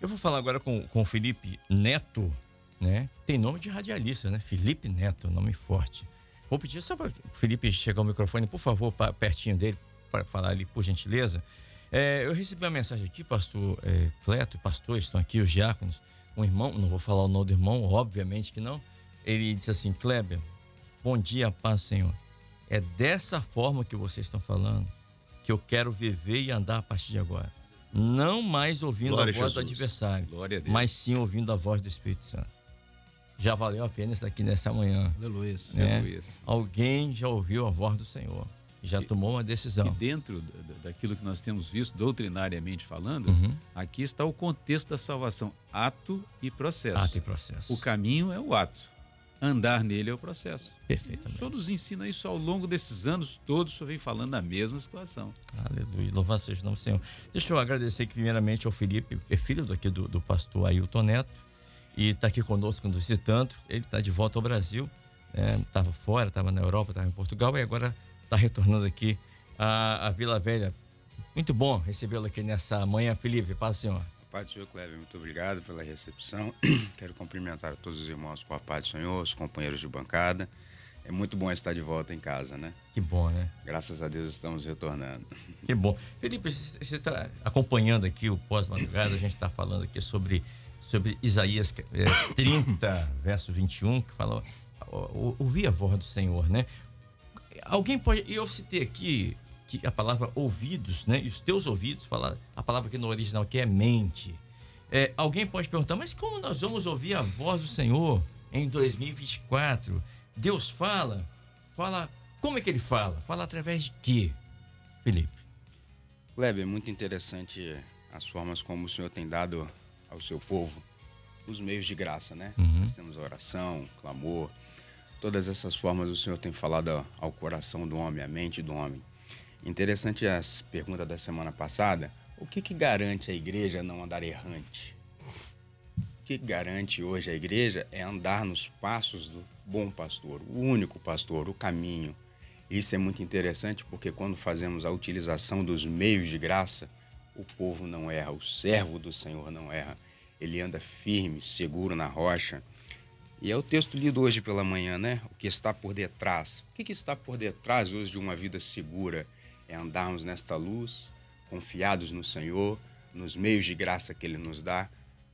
Eu vou falar agora com, com o Felipe Neto, né? Tem nome de radialista, né? Felipe Neto, nome forte. Vou pedir só para o Felipe chegar ao microfone, por favor, pra, pertinho dele, para falar ali, por gentileza. É, eu recebi uma mensagem aqui, pastor é, Cleto e pastor, estão aqui os diáconos, um irmão, não vou falar o nome do irmão, obviamente que não. Ele disse assim, Kleber, bom dia, paz, Senhor. É dessa forma que vocês estão falando que eu quero viver e andar a partir de agora. Não mais ouvindo Glória a voz Jesus. Do adversário, a mas sim ouvindo a voz do Espírito Santo. Já valeu a pena isso aqui nessa manhã. Aleluia. Né? Aleluia. Alguém já ouviu a voz do Senhor, já e, tomou uma decisão. E dentro daquilo que nós temos visto, doutrinariamente falando, uhum. aqui está o contexto da salvação, ato e processo. Ato e processo. O caminho é o ato. Andar nele é o processo. Perfeitamente. O Senhor nos ensina isso ao longo desses anos todos, o Senhor vem falando da mesma situação. Aleluia, louvado seja o nome do Senhor. Deixa eu agradecer aqui primeiramente ao Felipe, é filho daqui do, do pastor Ailton Neto, e está aqui conosco, nos visitando. Ele está de volta ao Brasil, estava é, fora, estava na Europa, estava em Portugal, e agora está retornando aqui à, à Vila Velha. Muito bom recebê-lo aqui nessa manhã, Felipe. Paz do Senhor. Pai do Senhor, Kleber, muito obrigado pela recepção. Quero cumprimentar todos os irmãos com a paz do Senhor, os companheiros de bancada. É muito bom estar de volta em casa, né? Que bom, né? Graças a Deus estamos retornando. Que bom. Felipe, você está acompanhando aqui o pós-madrugada, a gente está falando aqui sobre, sobre Isaías trinta, verso vinte e um, que fala, ouvir a voz do Senhor, né? Alguém pode... Eu citei aqui... que a palavra ouvidos, né? E os teus ouvidos, falar, a palavra que no original que é mente. É, alguém pode perguntar, mas como nós vamos ouvir a voz do Senhor em dois mil e vinte e quatro? Deus fala? Fala, como é que ele fala? Fala através de quê, Felipe? Kleber, é muito interessante as formas como o Senhor tem dado ao seu povo os meios de graça, né? Uhum. Nós temos oração, clamor, todas essas formas o Senhor tem falado ao coração do homem, à mente do homem. Interessante as perguntas da semana passada. O que que garante a igreja não andar errante? O que garante hoje a igreja é andar nos passos do bom pastor, o único pastor, o caminho. Isso é muito interessante porque quando fazemos a utilização dos meios de graça, o povo não erra, o servo do Senhor não erra. Ele anda firme, seguro na rocha. E é o texto lido hoje pela manhã, né? O que está por detrás. O que que está por detrás hoje de uma vida segura? É andarmos nesta luz, confiados no Senhor, nos meios de graça que Ele nos dá.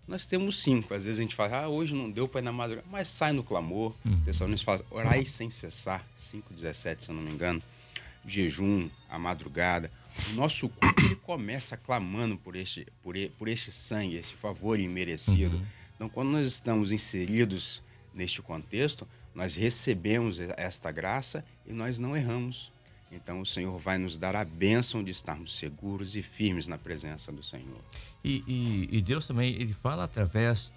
Nós temos cinco. Às vezes a gente fala, ah, hoje não deu para ir na madrugada. Mas sai no clamor. Hum. O pessoal nos fala, orai sem cessar. cinco dezessete, se eu não me engano. Jejum, a madrugada. O nosso culto, ele começa clamando por este, por, por este sangue, este favor imerecido. Uhum. Então, quando nós estamos inseridos neste contexto, nós recebemos esta graça e nós não erramos. Então, o Senhor vai nos dar a bênção de estarmos seguros e firmes na presença do Senhor. E, e, e Deus também, Ele fala através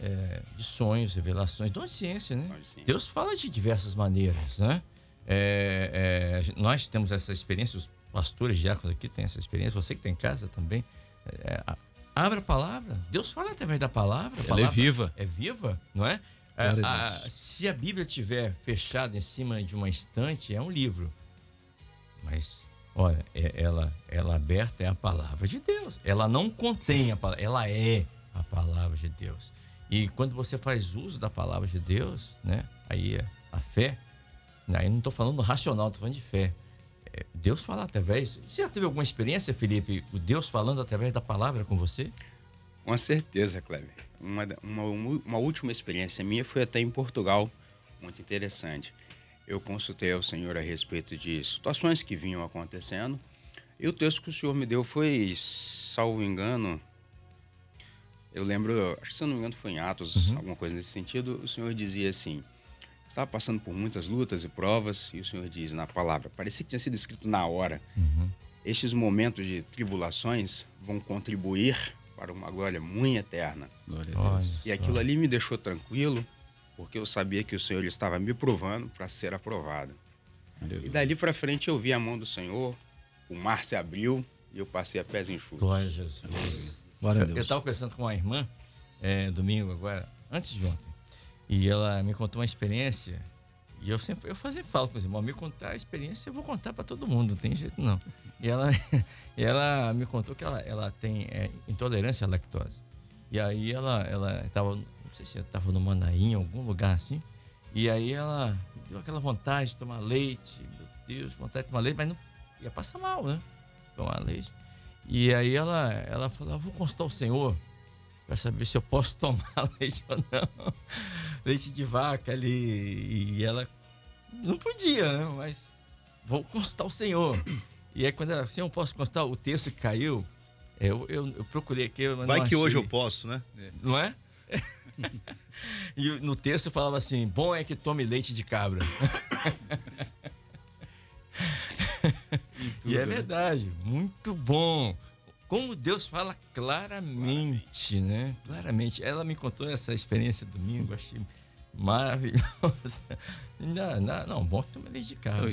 é, de sonhos, revelações, da ciência, né? Ciência. Deus fala de diversas maneiras, né? É, é, nós temos essa experiência, os pastores diáconos aqui têm essa experiência, você que tem em casa também. É, abre a palavra, Deus fala através da palavra. A palavra Ela é viva. É viva, não é? Claro a, a, se a Bíblia estiver fechada em cima de uma estante, é um livro. Mas, olha, ela, ela aberta é a palavra de Deus. Ela não contém a palavra, ela é a palavra de Deus. E quando você faz uso da palavra de Deus, né? Aí é a fé, aí não estou falando racional, estou falando de fé. É, Deus fala através... Você já teve alguma experiência, Felipe, o Deus falando através da palavra com você? Com certeza, Kleber. Uma, uma, uma última experiência minha foi até em Portugal, muito interessante. Eu consultei ao Senhor a respeito de situações que vinham acontecendo. E o texto que o Senhor me deu foi, salvo engano, eu lembro, acho que se eu não me engano foi em Atos, uhum. alguma coisa nesse sentido. O Senhor dizia assim, estava passando por muitas lutas e provas, e o Senhor diz na palavra, parecia que tinha sido escrito na hora, uhum. estes momentos de tribulações vão contribuir para uma glória muito eterna. Glória a Deus. E aquilo ali me deixou tranquilo, porque eu sabia que o Senhor estava me provando para ser aprovado. Aleluia. E dali para frente eu vi a mão do Senhor, o mar se abriu e eu passei a pés enxutos. Glória a Jesus. Glória a Deus. Eu estava conversando com uma irmã, é, domingo agora, antes de ontem, e ela me contou uma experiência. E eu sempre eu fazia, falo com os irmãos, me contar a experiência, eu vou contar para todo mundo, não tem jeito não. E ela, e ela me contou que ela, ela tem é, intolerância à lactose. E aí ela estava, ela não sei se ela estava no Manaim, em algum lugar assim, e aí ela deu aquela vontade de tomar leite, meu Deus, vontade de tomar leite, mas não ia passar mal, né? Tomar leite. E aí ela, ela falou, ah, vou consultar o Senhor para saber se eu posso tomar leite ou não. Leite de vaca ali, e ela não podia, né? Mas vou consultar o Senhor. E aí quando ela assim, eu posso consultar o texto que caiu, eu, eu, eu procurei aqui, mas vai não que achei. Hoje eu posso, né? Não é? E no texto falava assim, bom é que tome leite de cabra. E, tudo, e é verdade, né? Muito bom. Como Deus fala claramente, claramente, né? Claramente. Ela me contou essa experiência domingo, achei maravilhosa. Não, não, não bom que tomei leite de cabra.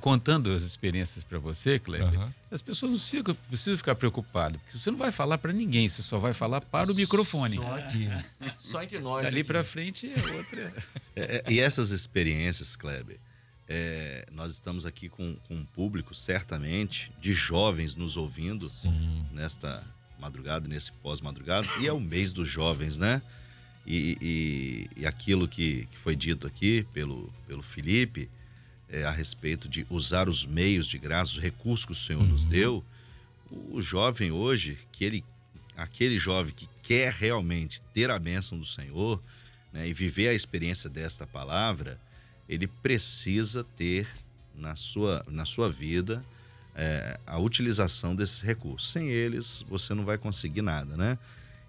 Contando as experiências para você, Kleber, uhum. As pessoas não ficam, precisam ficar preocupadas, porque você não vai falar para ninguém, você só vai falar para o microfone. Só aqui. Só entre nós. Dali para frente é outra. É, e essas experiências, Kleber, É, nós estamos aqui com, com um público, certamente, de jovens nos ouvindo. Sim. Nesta madrugada, nesse pós-madrugada. E é o mês dos jovens, né? E, e, e aquilo que, que foi dito aqui pelo, pelo Felipe, é, a respeito de usar os meios de graça, os recursos que o Senhor uhum. nos deu. O jovem hoje, que ele, aquele jovem que quer realmente ter a bênção do Senhor, né, e viver a experiência desta palavra, ele precisa ter na sua, na sua vida é, a utilização desses recursos. Sem eles, você não vai conseguir nada, né?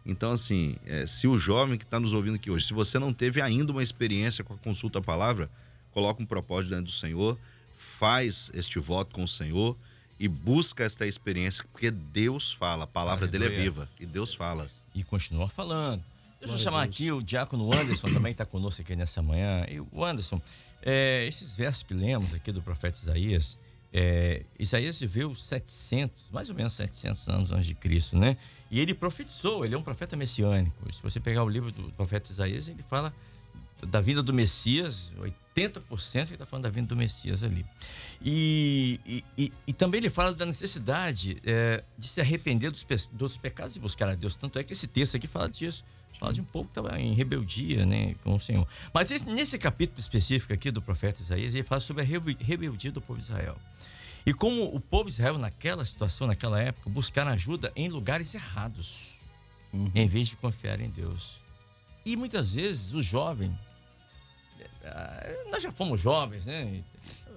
Então, assim, é, se o jovem que está nos ouvindo aqui hoje, se você não teve ainda uma experiência com a consulta à palavra, coloca um propósito diante do Senhor, faz este voto com o Senhor e busca esta experiência, porque Deus fala, a palavra Aleluia. Dele é viva e Deus fala. E continua falando. Deixa eu chamar aqui o diácono Anderson, também está conosco aqui nessa manhã. E o Anderson, é, esses versos que lemos aqui do profeta Isaías, é, Isaías viveu setecentos, mais ou menos setecentos anos antes de Cristo, né? E ele profetizou, ele é um profeta messiânico. Se você pegar o livro do profeta Isaías, ele fala da vinda do Messias, oitenta por cento ele está falando da vinda do Messias ali. E, e, e, e também ele fala da necessidade é, de se arrepender dos, pe dos pecados e buscar a Deus. Tanto é que esse texto aqui fala disso. Fala de um pouco estava em rebeldia, né, com o Senhor. Mas esse, nesse capítulo específico aqui do profeta Isaías, ele fala sobre a rebeldia do povo de Israel. E como o povo de Israel, naquela situação, naquela época, buscaram ajuda em lugares errados, uhum. em vez de confiar em Deus. E muitas vezes o jovem, nós já fomos jovens, né?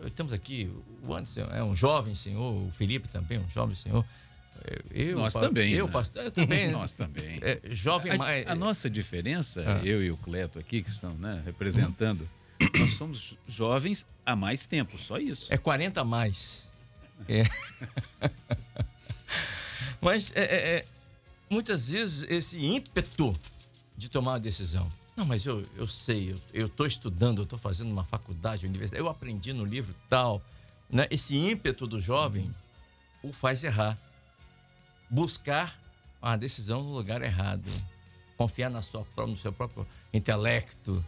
Estamos aqui, o Anderson é um jovem senhor, o Felipe também é um jovem senhor. Eu, nós também. Eu, né? pastor, eu também. Nós também. É, jovem a, mais. A nossa diferença, ah. eu e o Cleto aqui, que estão, né, representando, nós somos jovens há mais tempo, só isso. É quarenta a mais. É. Mas é, é, muitas vezes esse ímpeto de tomar uma decisão. Não, mas eu, eu sei, eu estou estudando, eu estou fazendo uma faculdade, universidade, eu aprendi no livro tal. Né? Esse ímpeto do jovem o faz errar. Buscar uma decisão no lugar errado, confiar na sua, no seu próprio intelecto.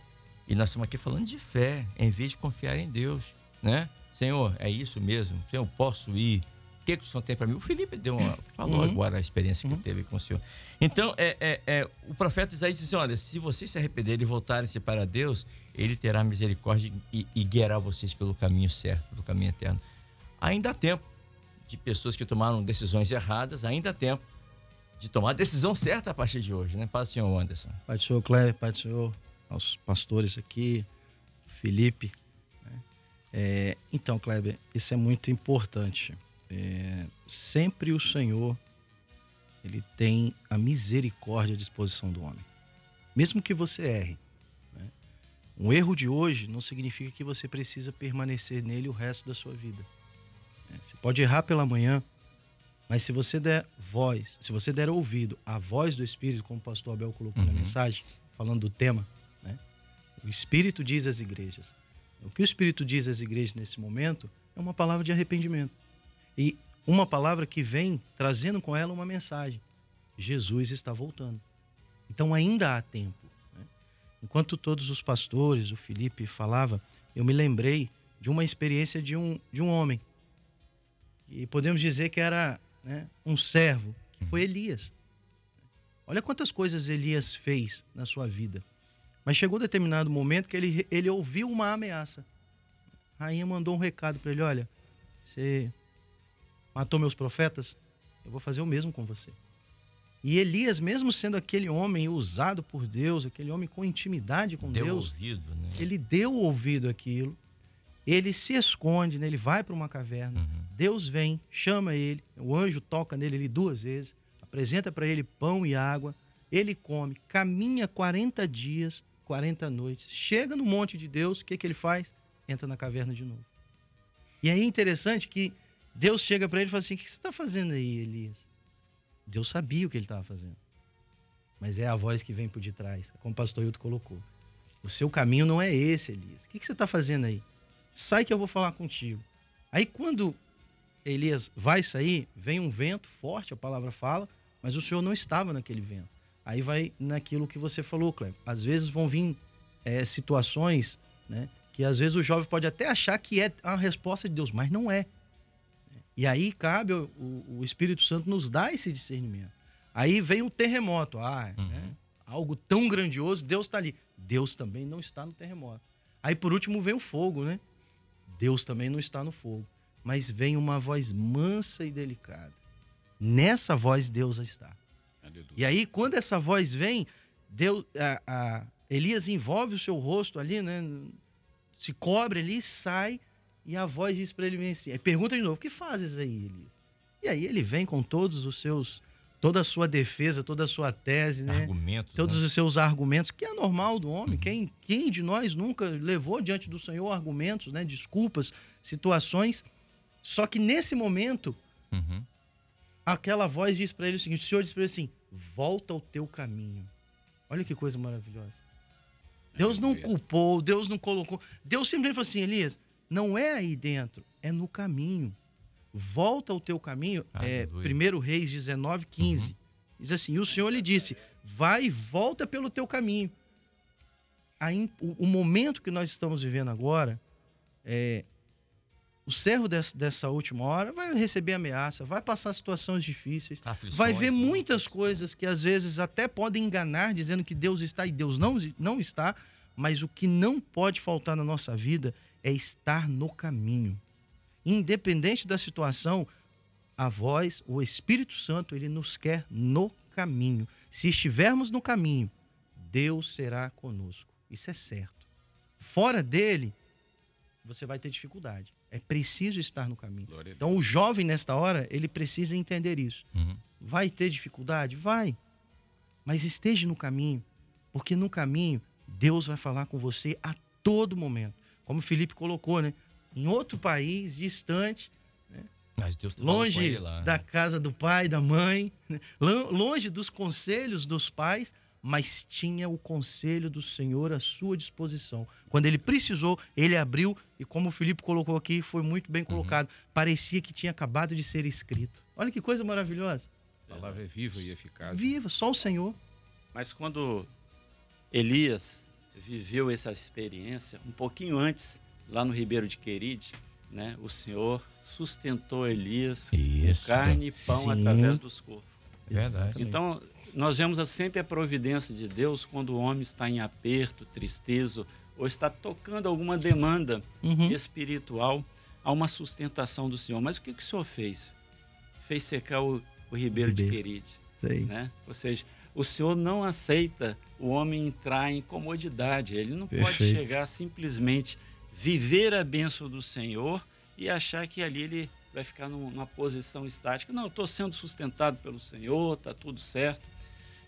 E nós estamos aqui falando de fé, em vez de confiar em Deus, né? Senhor, é isso mesmo, Senhor, posso ir, o que, que o Senhor tem para mim? O Felipe deu uma, falou uhum. agora a experiência que uhum. teve com o Senhor. Então, é, é, é, o profeta Isaías disse, olha, se vocês se arrependerem e voltarem-se para Deus, ele terá misericórdia e, e guiará vocês pelo caminho certo, pelo caminho eterno. Ainda há tempo de pessoas que tomaram decisões erradas, ainda há tempo de tomar a decisão certa a partir de hoje, né? Paz do Senhor, Anderson. Paz do Senhor, Cleber, paz do Senhor, aos pastores aqui, Felipe. Né? É, então, Cleber, isso é muito importante. É, sempre o Senhor, ele tem a misericórdia à disposição do homem. Mesmo que você erre. Né? Um erro de hoje não significa que você precisa permanecer nele o resto da sua vida. Você pode errar pela manhã, Mas se você der voz, se você der ouvido à voz do Espírito, como o pastor Abel colocou uhum. na mensagem, falando do tema, né? O Espírito diz às igrejas. O que o Espírito diz às igrejas nesse momento é uma palavra de arrependimento. E uma palavra que vem trazendo com ela uma mensagem. Jesus está voltando. Então ainda há tempo. Né? Enquanto todos os pastores, o Felipe falava, eu me lembrei de uma experiência de um, de um homem. E podemos dizer que era, né, um servo, que foi Elias. Olha quantas coisas Elias fez na sua vida. Mas chegou um determinado momento que ele, ele ouviu uma ameaça. A rainha mandou um recado para ele, olha, você matou meus profetas, eu vou fazer o mesmo com você. E Elias, mesmo sendo aquele homem usado por Deus, aquele homem com intimidade com Deus, ele deu ouvido àquilo, ele se esconde, né? Ele vai para uma caverna, uhum. Deus vem, chama ele, o anjo toca nele ele duas vezes, apresenta para ele pão e água, ele come, caminha quarenta dias, quarenta noites, chega no monte de Deus, o que, que ele faz? Entra na caverna de novo. E aí é interessante que Deus chega para ele e fala assim, o que você está fazendo aí, Elias? Deus sabia o que ele estava fazendo, mas é a voz que vem por detrás, como o pastor Hilton colocou. O seu caminho não é esse, Elias. O que, que você está fazendo aí? Sai que eu vou falar contigo. Aí quando Elias vai sair, vem um vento forte, a palavra fala, mas o Senhor não estava naquele vento. Aí vai naquilo que você falou, Cleber. Às vezes vão vir é, situações, né, que às vezes o jovem pode até achar que é a resposta de Deus, mas não é. E aí cabe o, o Espírito Santo nos dar esse discernimento. Aí vem o terremoto. Ah, uhum. né? Algo tão grandioso, Deus está ali. Deus também não está no terremoto. Aí por último vem o fogo, né? Deus também não está no fogo. Mas vem uma voz mansa e delicada. Nessa voz Deus está. Aleluia. E aí quando essa voz vem, Deus, a, a Elias envolve o seu rosto ali, né? Se cobre ali e sai. E a voz diz para ele assim, pergunta de novo, o que fazes aí, Elias? E aí ele vem com todos os seus, toda a sua defesa, toda a sua tese, né? Argumentos, todos né? os seus argumentos, que é normal do homem. Uhum. Quem, quem de nós nunca levou diante do Senhor argumentos, né? Desculpas, situações. Só que nesse momento, uhum. aquela voz diz para ele o seguinte, o Senhor diz para ele assim, volta ao teu caminho. Olha que coisa maravilhosa. Deus não culpou, Deus não colocou. Deus simplesmente falou assim, Elias, não é aí dentro, é no caminho. Volta ao teu caminho. É, primeiro Reis dezenove, quinze. Uhum. Diz assim, o Senhor lhe disse, vai e volta pelo teu caminho. Aí, o, o momento que nós estamos vivendo agora, é, o servo dessa, dessa última hora vai receber ameaça, vai passar situações difíceis, aflições, vai ver muitas coisas que às vezes até podem enganar, dizendo que Deus está e Deus não, não está, mas o que não pode faltar na nossa vida é estar no caminho. Independente da situação, a voz, o Espírito Santo, ele nos quer no caminho. Se estivermos no caminho, Deus será conosco. Isso é certo. Fora dele, você vai ter dificuldade. É preciso estar no caminho. Então, o jovem, nesta hora, ele precisa entender isso. Uhum. Vai ter dificuldade? Vai. Mas esteja no caminho. Porque no caminho, Deus vai falar com você a todo momento. Como o Felipe colocou, né? Em outro país, distante, né? Mas Deus longe lá, né? Da casa do pai, da mãe, né? Longe dos conselhos dos pais, mas tinha o conselho do Senhor à sua disposição. Quando ele precisou, ele abriu, e como o Felipe colocou aqui, foi muito bem colocado, uhum. parecia que tinha acabado de ser escrito. Olha que coisa maravilhosa. A palavra é viva e eficaz. Viva, só o Senhor. Mas quando Elias viveu essa experiência, um pouquinho antes, lá no Ribeiro de Queride, né? O Senhor sustentou Elias Isso. com carne e pão Sim. através dos corpos. É verdade. Então, nós vemos sempre a providência de Deus quando o homem está em aperto, tristeza, ou está tocando alguma demanda uhum. espiritual, há uma sustentação do Senhor. Mas o que, que o Senhor fez? Fez secar o, o Ribeiro de Queride. Né? Ou seja, o Senhor não aceita o homem entrar em comodidade. Ele não Perfeito. Pode chegar simplesmente viver a bênção do Senhor e achar que ali ele vai ficar numa posição estática. Não, eu estou sendo sustentado pelo Senhor, está tudo certo.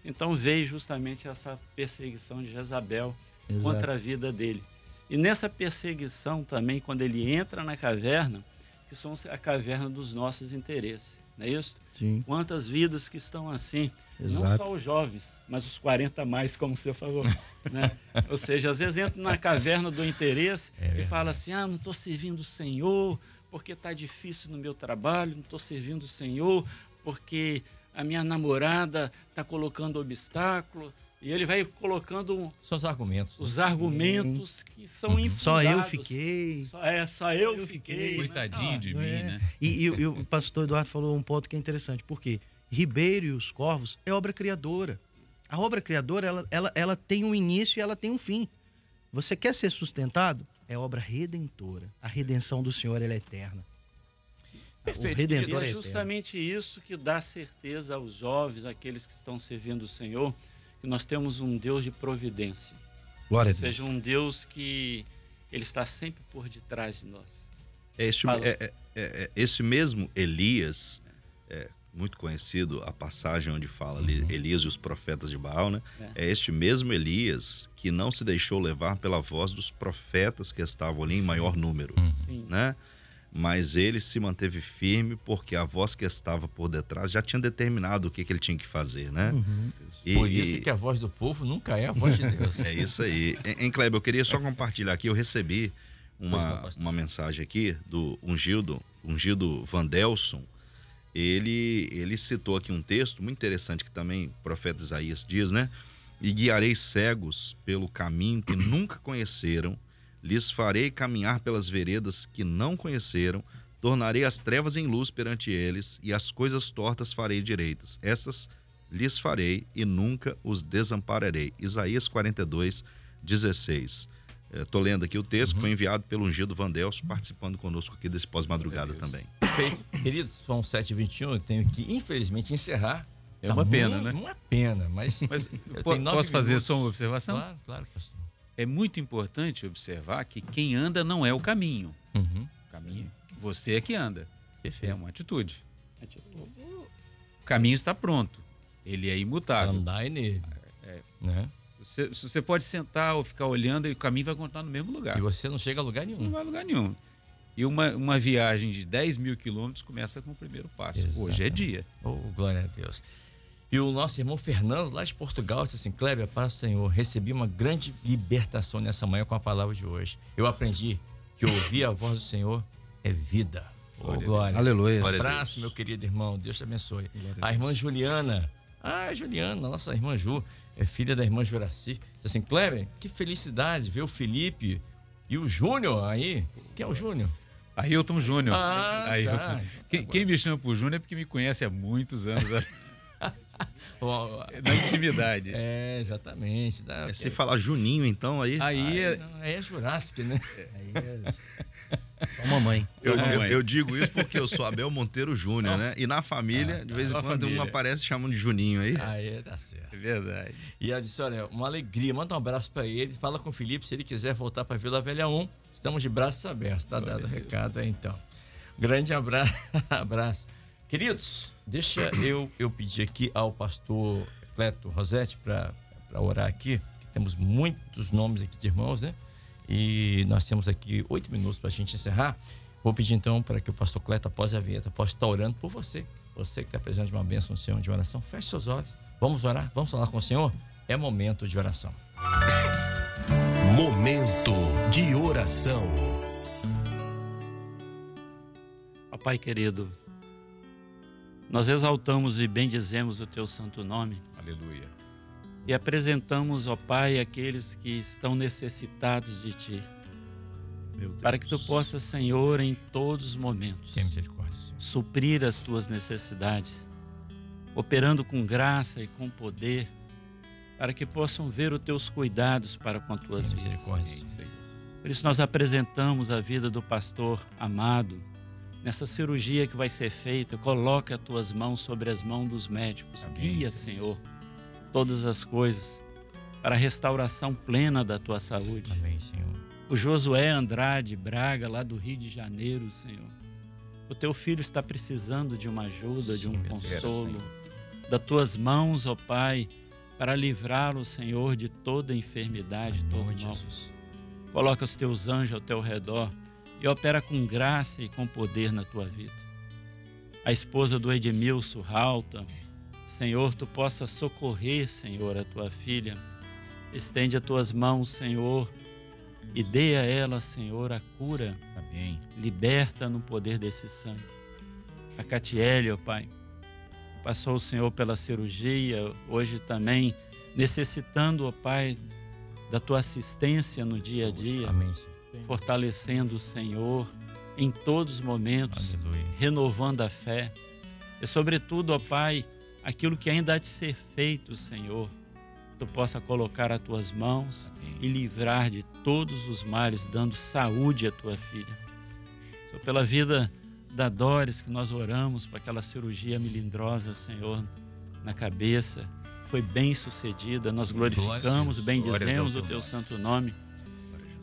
Então veio justamente essa perseguição de Jezabel Exato. Contra a vida dele. E nessa perseguição também, quando ele entra na caverna, que são a caverna dos nossos interesses. Não é isso? Sim. Quantas vidas que estão assim, exato, não só os jovens, mas os quarenta a mais, como você falou. Né? Ou seja, às vezes entra na caverna do interesse é e fala assim, ah, não estou servindo o Senhor porque está difícil no meu trabalho, não estou servindo o Senhor porque a minha namorada está colocando obstáculo. E ele vai colocando os argumentos, os argumentos que são infundados. Só eu fiquei. Só, é, só eu, eu fiquei. fiquei. Coitadinho né? de não, mim, é. né? E, e, e o pastor Eduardo falou um ponto que é interessante, porque Ribeiro e os Corvos é obra criadora. A obra criadora, ela, ela, ela tem um início e ela tem um fim. Você quer ser sustentado? É obra redentora. A redenção do Senhor, ela é eterna. Perfeito. O Redentor é eterno. Justamente isso que dá certeza aos jovens, àqueles que estão servindo o Senhor, que nós temos um Deus de providência. Glória a Deus. Ou seja, um Deus que ele está sempre por detrás de nós. É este, é, é, é, esse mesmo Elias, é, muito conhecido a passagem onde fala ali, uhum, Elias e os profetas de Baal, né? É. É este mesmo Elias que não se deixou levar pela voz dos profetas que estavam ali em maior número, uhum, né? Mas ele se manteve firme porque a voz que estava por detrás já tinha determinado o que, que ele tinha que fazer, né? Uhum. E, por isso que a voz do povo nunca é a voz de Deus. É isso aí. Em Kleber, eu queria só compartilhar aqui, eu recebi uma, não, uma mensagem aqui do Ungido, Ungido Vandelson. Ele, ele citou aqui um texto muito interessante que também o profeta Isaías diz, né? E guiarei cegos pelo caminho que nunca conheceram, lhes farei caminhar pelas veredas que não conheceram, tornarei as trevas em luz perante eles e as coisas tortas farei direitas. Essas lhes farei e nunca os desampararei. Isaías quarenta e dois, dezesseis. Estou lendo aqui o texo, uhum, que foi enviado pelo Ungido Vandelso, participando conosco aqui desse pós-madrugada também. Perfeito. Queridos, são sete e vinte e um, eu tenho que, infelizmente, encerrar. É uma tá pena, muito, né? Uma pena, mas... mas eu posso minutos. fazer só uma observação? Claro, claro, pastor. É muito importante observar que quem anda não é o caminho. Uhum. O caminho, você é que anda. Perfeito. É uma atitude. O caminho está pronto. Ele é imutável. Andai nele. É. Né? Você, você pode sentar ou ficar olhando e o caminho vai continuar no mesmo lugar. E você não chega a lugar nenhum. Você não vai a lugar nenhum. E uma, uma viagem de dez mil quilômetros começa com o primeiro passo. Exatamente. Hoje é dia. Oh, glória a Deus. E o nosso irmão Fernando, lá de Portugal, disse assim: Kleber, para o Senhor, recebi uma grande libertação nessa manhã com a palavra de hoje. Eu aprendi que ouvir a voz do Senhor é vida. Oh, glória. Aleluia. Um abraço, meu querido irmão. Deus te abençoe. A irmã Juliana, ah, Juliana, nossa irmã Ju, é filha da irmã Juraci, disse assim: Kleber, que felicidade ver o Felipe e o Júnior aí. Quem é o Júnior? Ailton Júnior. Ah, Ailton. Tá. Quem, quem me chama por Júnior é porque me conhece há muitos anos. Da intimidade. É, exatamente. Dá, é, okay. Se falar Juninho, então, aí... Aí, aí, não, aí é Jurassic, né? Aí é... mamãe. Eu, eu, eu digo isso porque eu sou Abel Monteiro Júnior, né? E na família, ah, de vez em quando, um aparece chamando de Juninho aí. Aí, dá certo. É verdade. E ela disse, olha, uma alegria. Manda um abraço pra ele. Fala com o Felipe, se ele quiser voltar pra Vila Velha um. Estamos de braços abertos. Tá dado o recado aí, então. Grande abraço. Abraço. Queridos, deixa eu, eu pedir aqui ao pastor Cleto Rosetti para orar aqui. Temos muitos nomes aqui de irmãos, né? E nós temos aqui oito minutos para a gente encerrar. Vou pedir então para que o pastor Cleto, após a vinheta, possa estar orando por você. Você que está precisando de uma bênção no Senhor, de oração, feche seus olhos. Vamos orar, vamos falar com o Senhor? É momento de oração. Momento de oração. Papai querido, nós exaltamos e bendizemos o teu santo nome. Aleluia. E apresentamos, ó Pai, aqueles que estão necessitados de ti. Meu Deus. Para que tu possas, Senhor, em todos os momentos, tem misericórdia, Senhor, suprir as tuas necessidades, operando com graça e com poder, para que possam ver os teus cuidados para com as tuas tem vidas. Senhor. Por isso nós apresentamos a vida do pastor Amado. Nessa cirurgia que vai ser feita, coloca as tuas mãos sobre as mãos dos médicos. Amém, guia, Senhor, todas as coisas para a restauração plena da tua saúde. Amém, Senhor. O Josué Andrade Braga, lá do Rio de Janeiro, Senhor. O teu filho está precisando de uma ajuda, sim, de um consolo. Deus, das tuas mãos, ó Pai, para livrá-lo, Senhor, de toda enfermidade, amém, todo mal. Jesus. Coloca os teus anjos ao teu redor, e opera com graça e com poder na tua vida. A esposa do Edmilson Rauta, Senhor, tu possa socorrer, Senhor, a tua filha. Estende as tuas mãos, Senhor, e dê a ela, Senhor, a cura. Amém. Liberta no poder desse sangue. A Catiele, ó Pai, passou o Senhor pela cirurgia, hoje também necessitando, ó Pai, da tua assistência no dia a dia. Amém. Fortalecendo o Senhor em todos os momentos. Aleluia. Renovando a fé. E sobretudo, ó Pai, aquilo que ainda há de ser feito, Senhor, tu possa colocar as tuas mãos. Amém. E livrar de todos os males, dando saúde à tua filha. Só pela vida da Doris que nós oramos para aquela cirurgia melindrosa, Senhor, na cabeça, foi bem sucedida, nós glorificamos, bendizemos o teu santo nome.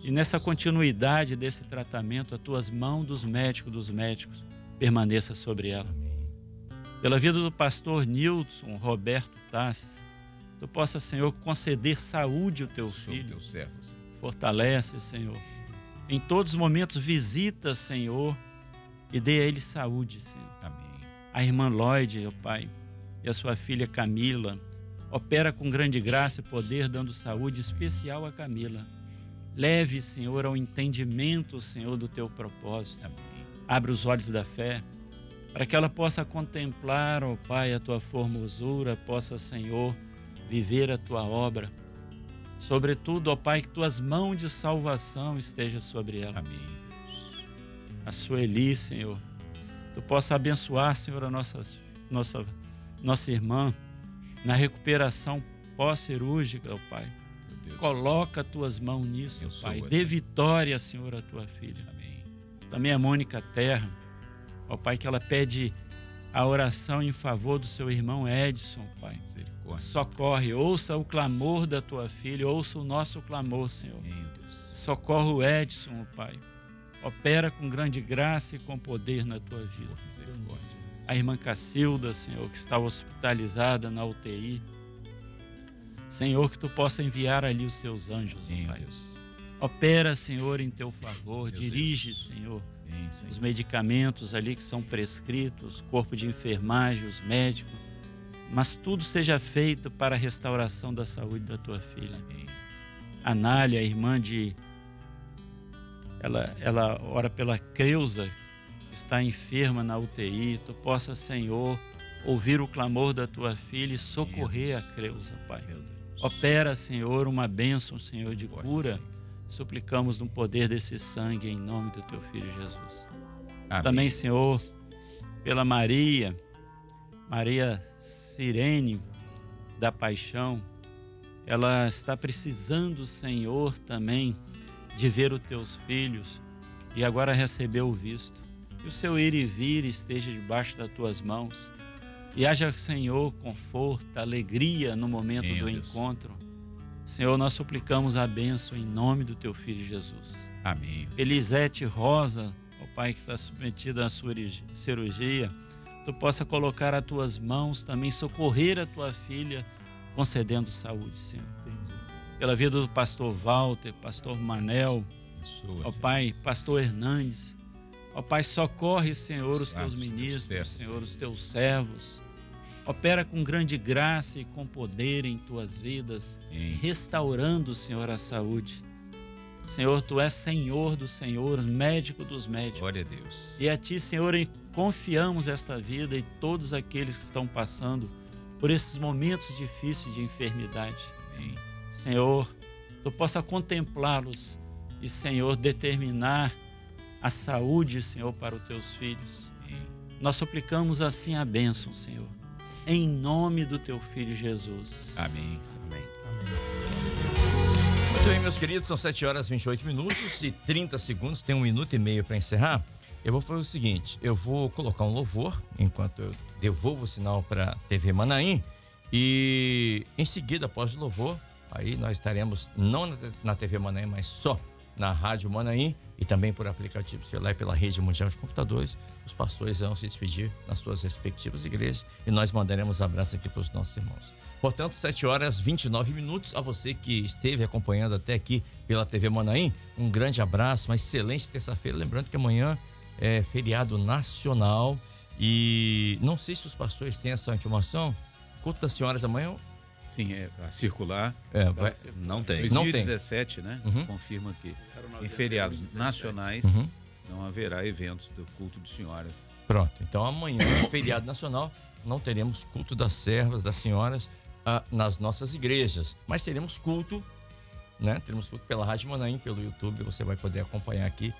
E nessa continuidade desse tratamento, as tuas mãos dos médicos, dos médicos, permaneça sobre ela. Pela vida do pastor Nilson Roberto Tassis, tu possa, Senhor, conceder saúde ao teu filho. Teu servo, Senhor. Fortalece, Senhor. Em todos os momentos, visita, Senhor, e dê a ele saúde, Senhor. Amém. A irmã Lloyd, ó Pai, e a sua filha Camila, opera com grande graça e poder, dando saúde especial a Camila. Leve, Senhor, ao entendimento, Senhor, do teu propósito. Amém. Abre os olhos da fé, para que ela possa contemplar, ó Pai, a tua formosura, possa, Senhor, viver a tua obra. Sobretudo, ó Pai, que tuas mãos de salvação estejam sobre ela. Amém. A Sueli, Senhor, tu possa abençoar, Senhor, a nossa, nossa, nossa irmã na recuperação pós-cirúrgica, ó Pai. Coloca tuas mãos nisso, ó Pai. Dê vitória, Senhor, à tua filha. Amém. Também a Mônica Terra, ó Pai, que ela pede a oração em favor do seu irmão Edson, Pai. Socorre, ouça o clamor da tua filha, ouça o nosso clamor, Senhor. Socorre o Edson, Pai. Opera com grande graça e com poder na tua vida. A irmã Cacilda, Senhor, que está hospitalizada na U T I. Senhor, que tu possa enviar ali os teus anjos, Pai. Opera, Senhor, em teu favor. Dirige, Senhor, os medicamentos ali que são prescritos, corpo de enfermagem, os médicos, mas tudo seja feito para a restauração da saúde da tua filha. Anália, irmã de... Ela, ela ora pela Creuza, que está enferma na U T I. Tu possa, Senhor, ouvir o clamor da tua filha e socorrer a Creuza, Pai. Opera, Senhor, uma bênção, Senhor, de cura. Suplicamos no poder desse sangue, em nome do teu filho Jesus. Amém. Também, Senhor, pela Maria, Maria Sirene da Paixão, ela está precisando, Senhor, também de ver os teus filhos e agora recebeu o visto. Que o seu ir e vir esteja debaixo das tuas mãos e haja, Senhor, conforto, alegria no momento Meu do Deus. encontro. Senhor, nós suplicamos a bênção em nome do teu filho Jesus. Amém. Elisete Rosa, ó Pai, que está submetida à sua cirurgia, tu possa colocar as tuas mãos também, socorrer a tua filha, concedendo saúde, Senhor. Pela vida do pastor Walter, pastor Manel, ó Pai, pastor Hernandes, ó Pai, socorre, Senhor, os teus ministros, Senhor, os teus servos. Opera com grande graça e com poder em tuas vidas, Sim. restaurando, Senhor, a saúde. Senhor, tu és Senhor dos senhores, médico dos médicos. Glória a Deus. E a ti, Senhor, confiamos esta vida e todos aqueles que estão passando por esses momentos difíceis de enfermidade. Sim. Senhor, tu possa contemplá-los e, Senhor, determinar a saúde, Senhor, para os teus filhos. Sim. Nós suplicamos assim a bênção, Senhor. Em nome do teu filho Jesus. Amém. Amém. Muito bem, meus queridos, são sete horas e vinte e oito minutos e trinta segundos, tem um minuto e meio para encerrar. Eu vou fazer o seguinte, eu vou colocar um louvor, enquanto eu devolvo o sinal para a T V Manaim, e em seguida, após o louvor, aí nós estaremos, não na T V Manaim, mas só na Rádio Manaim e também por aplicativo celular e pela rede mundial de computadores. Os pastores vão se despedir nas suas respectivas igrejas e nós mandaremos abraço aqui para os nossos irmãos. Portanto, sete horas e vinte e nove minutos, a você que esteve acompanhando até aqui pela T V Manaim, um grande abraço, uma excelente terça-feira. Lembrando que amanhã é feriado nacional e não sei se os pastores têm essa informação. Culto das senhoras amanhã? Sim, é a circular. É, vai... Não tem. dois mil e dezessete, não tem. Né? Uhum. Confirma que em feriados dois mil e dezessete nacionais uhum. não haverá eventos do culto de senhoras. Pronto. Então amanhã, feriado nacional, não teremos culto das servas, das senhoras ah, nas nossas igrejas, mas teremos culto, né? Teremos culto pela Rádio Manaim, pelo YouTube, você vai poder acompanhar aqui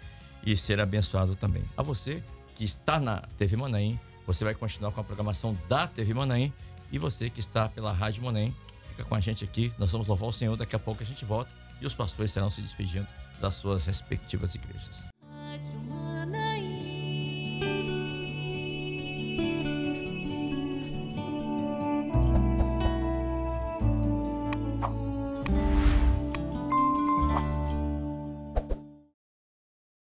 e ser abençoado também. A você que está na T V Manaim, você vai continuar com a programação da T V Manaim. E você que está pela Rádio Monem, fica com a gente aqui. Nós vamos louvar o Senhor. Daqui a pouco a gente volta e os pastores estarão se despedindo das suas respectivas igrejas.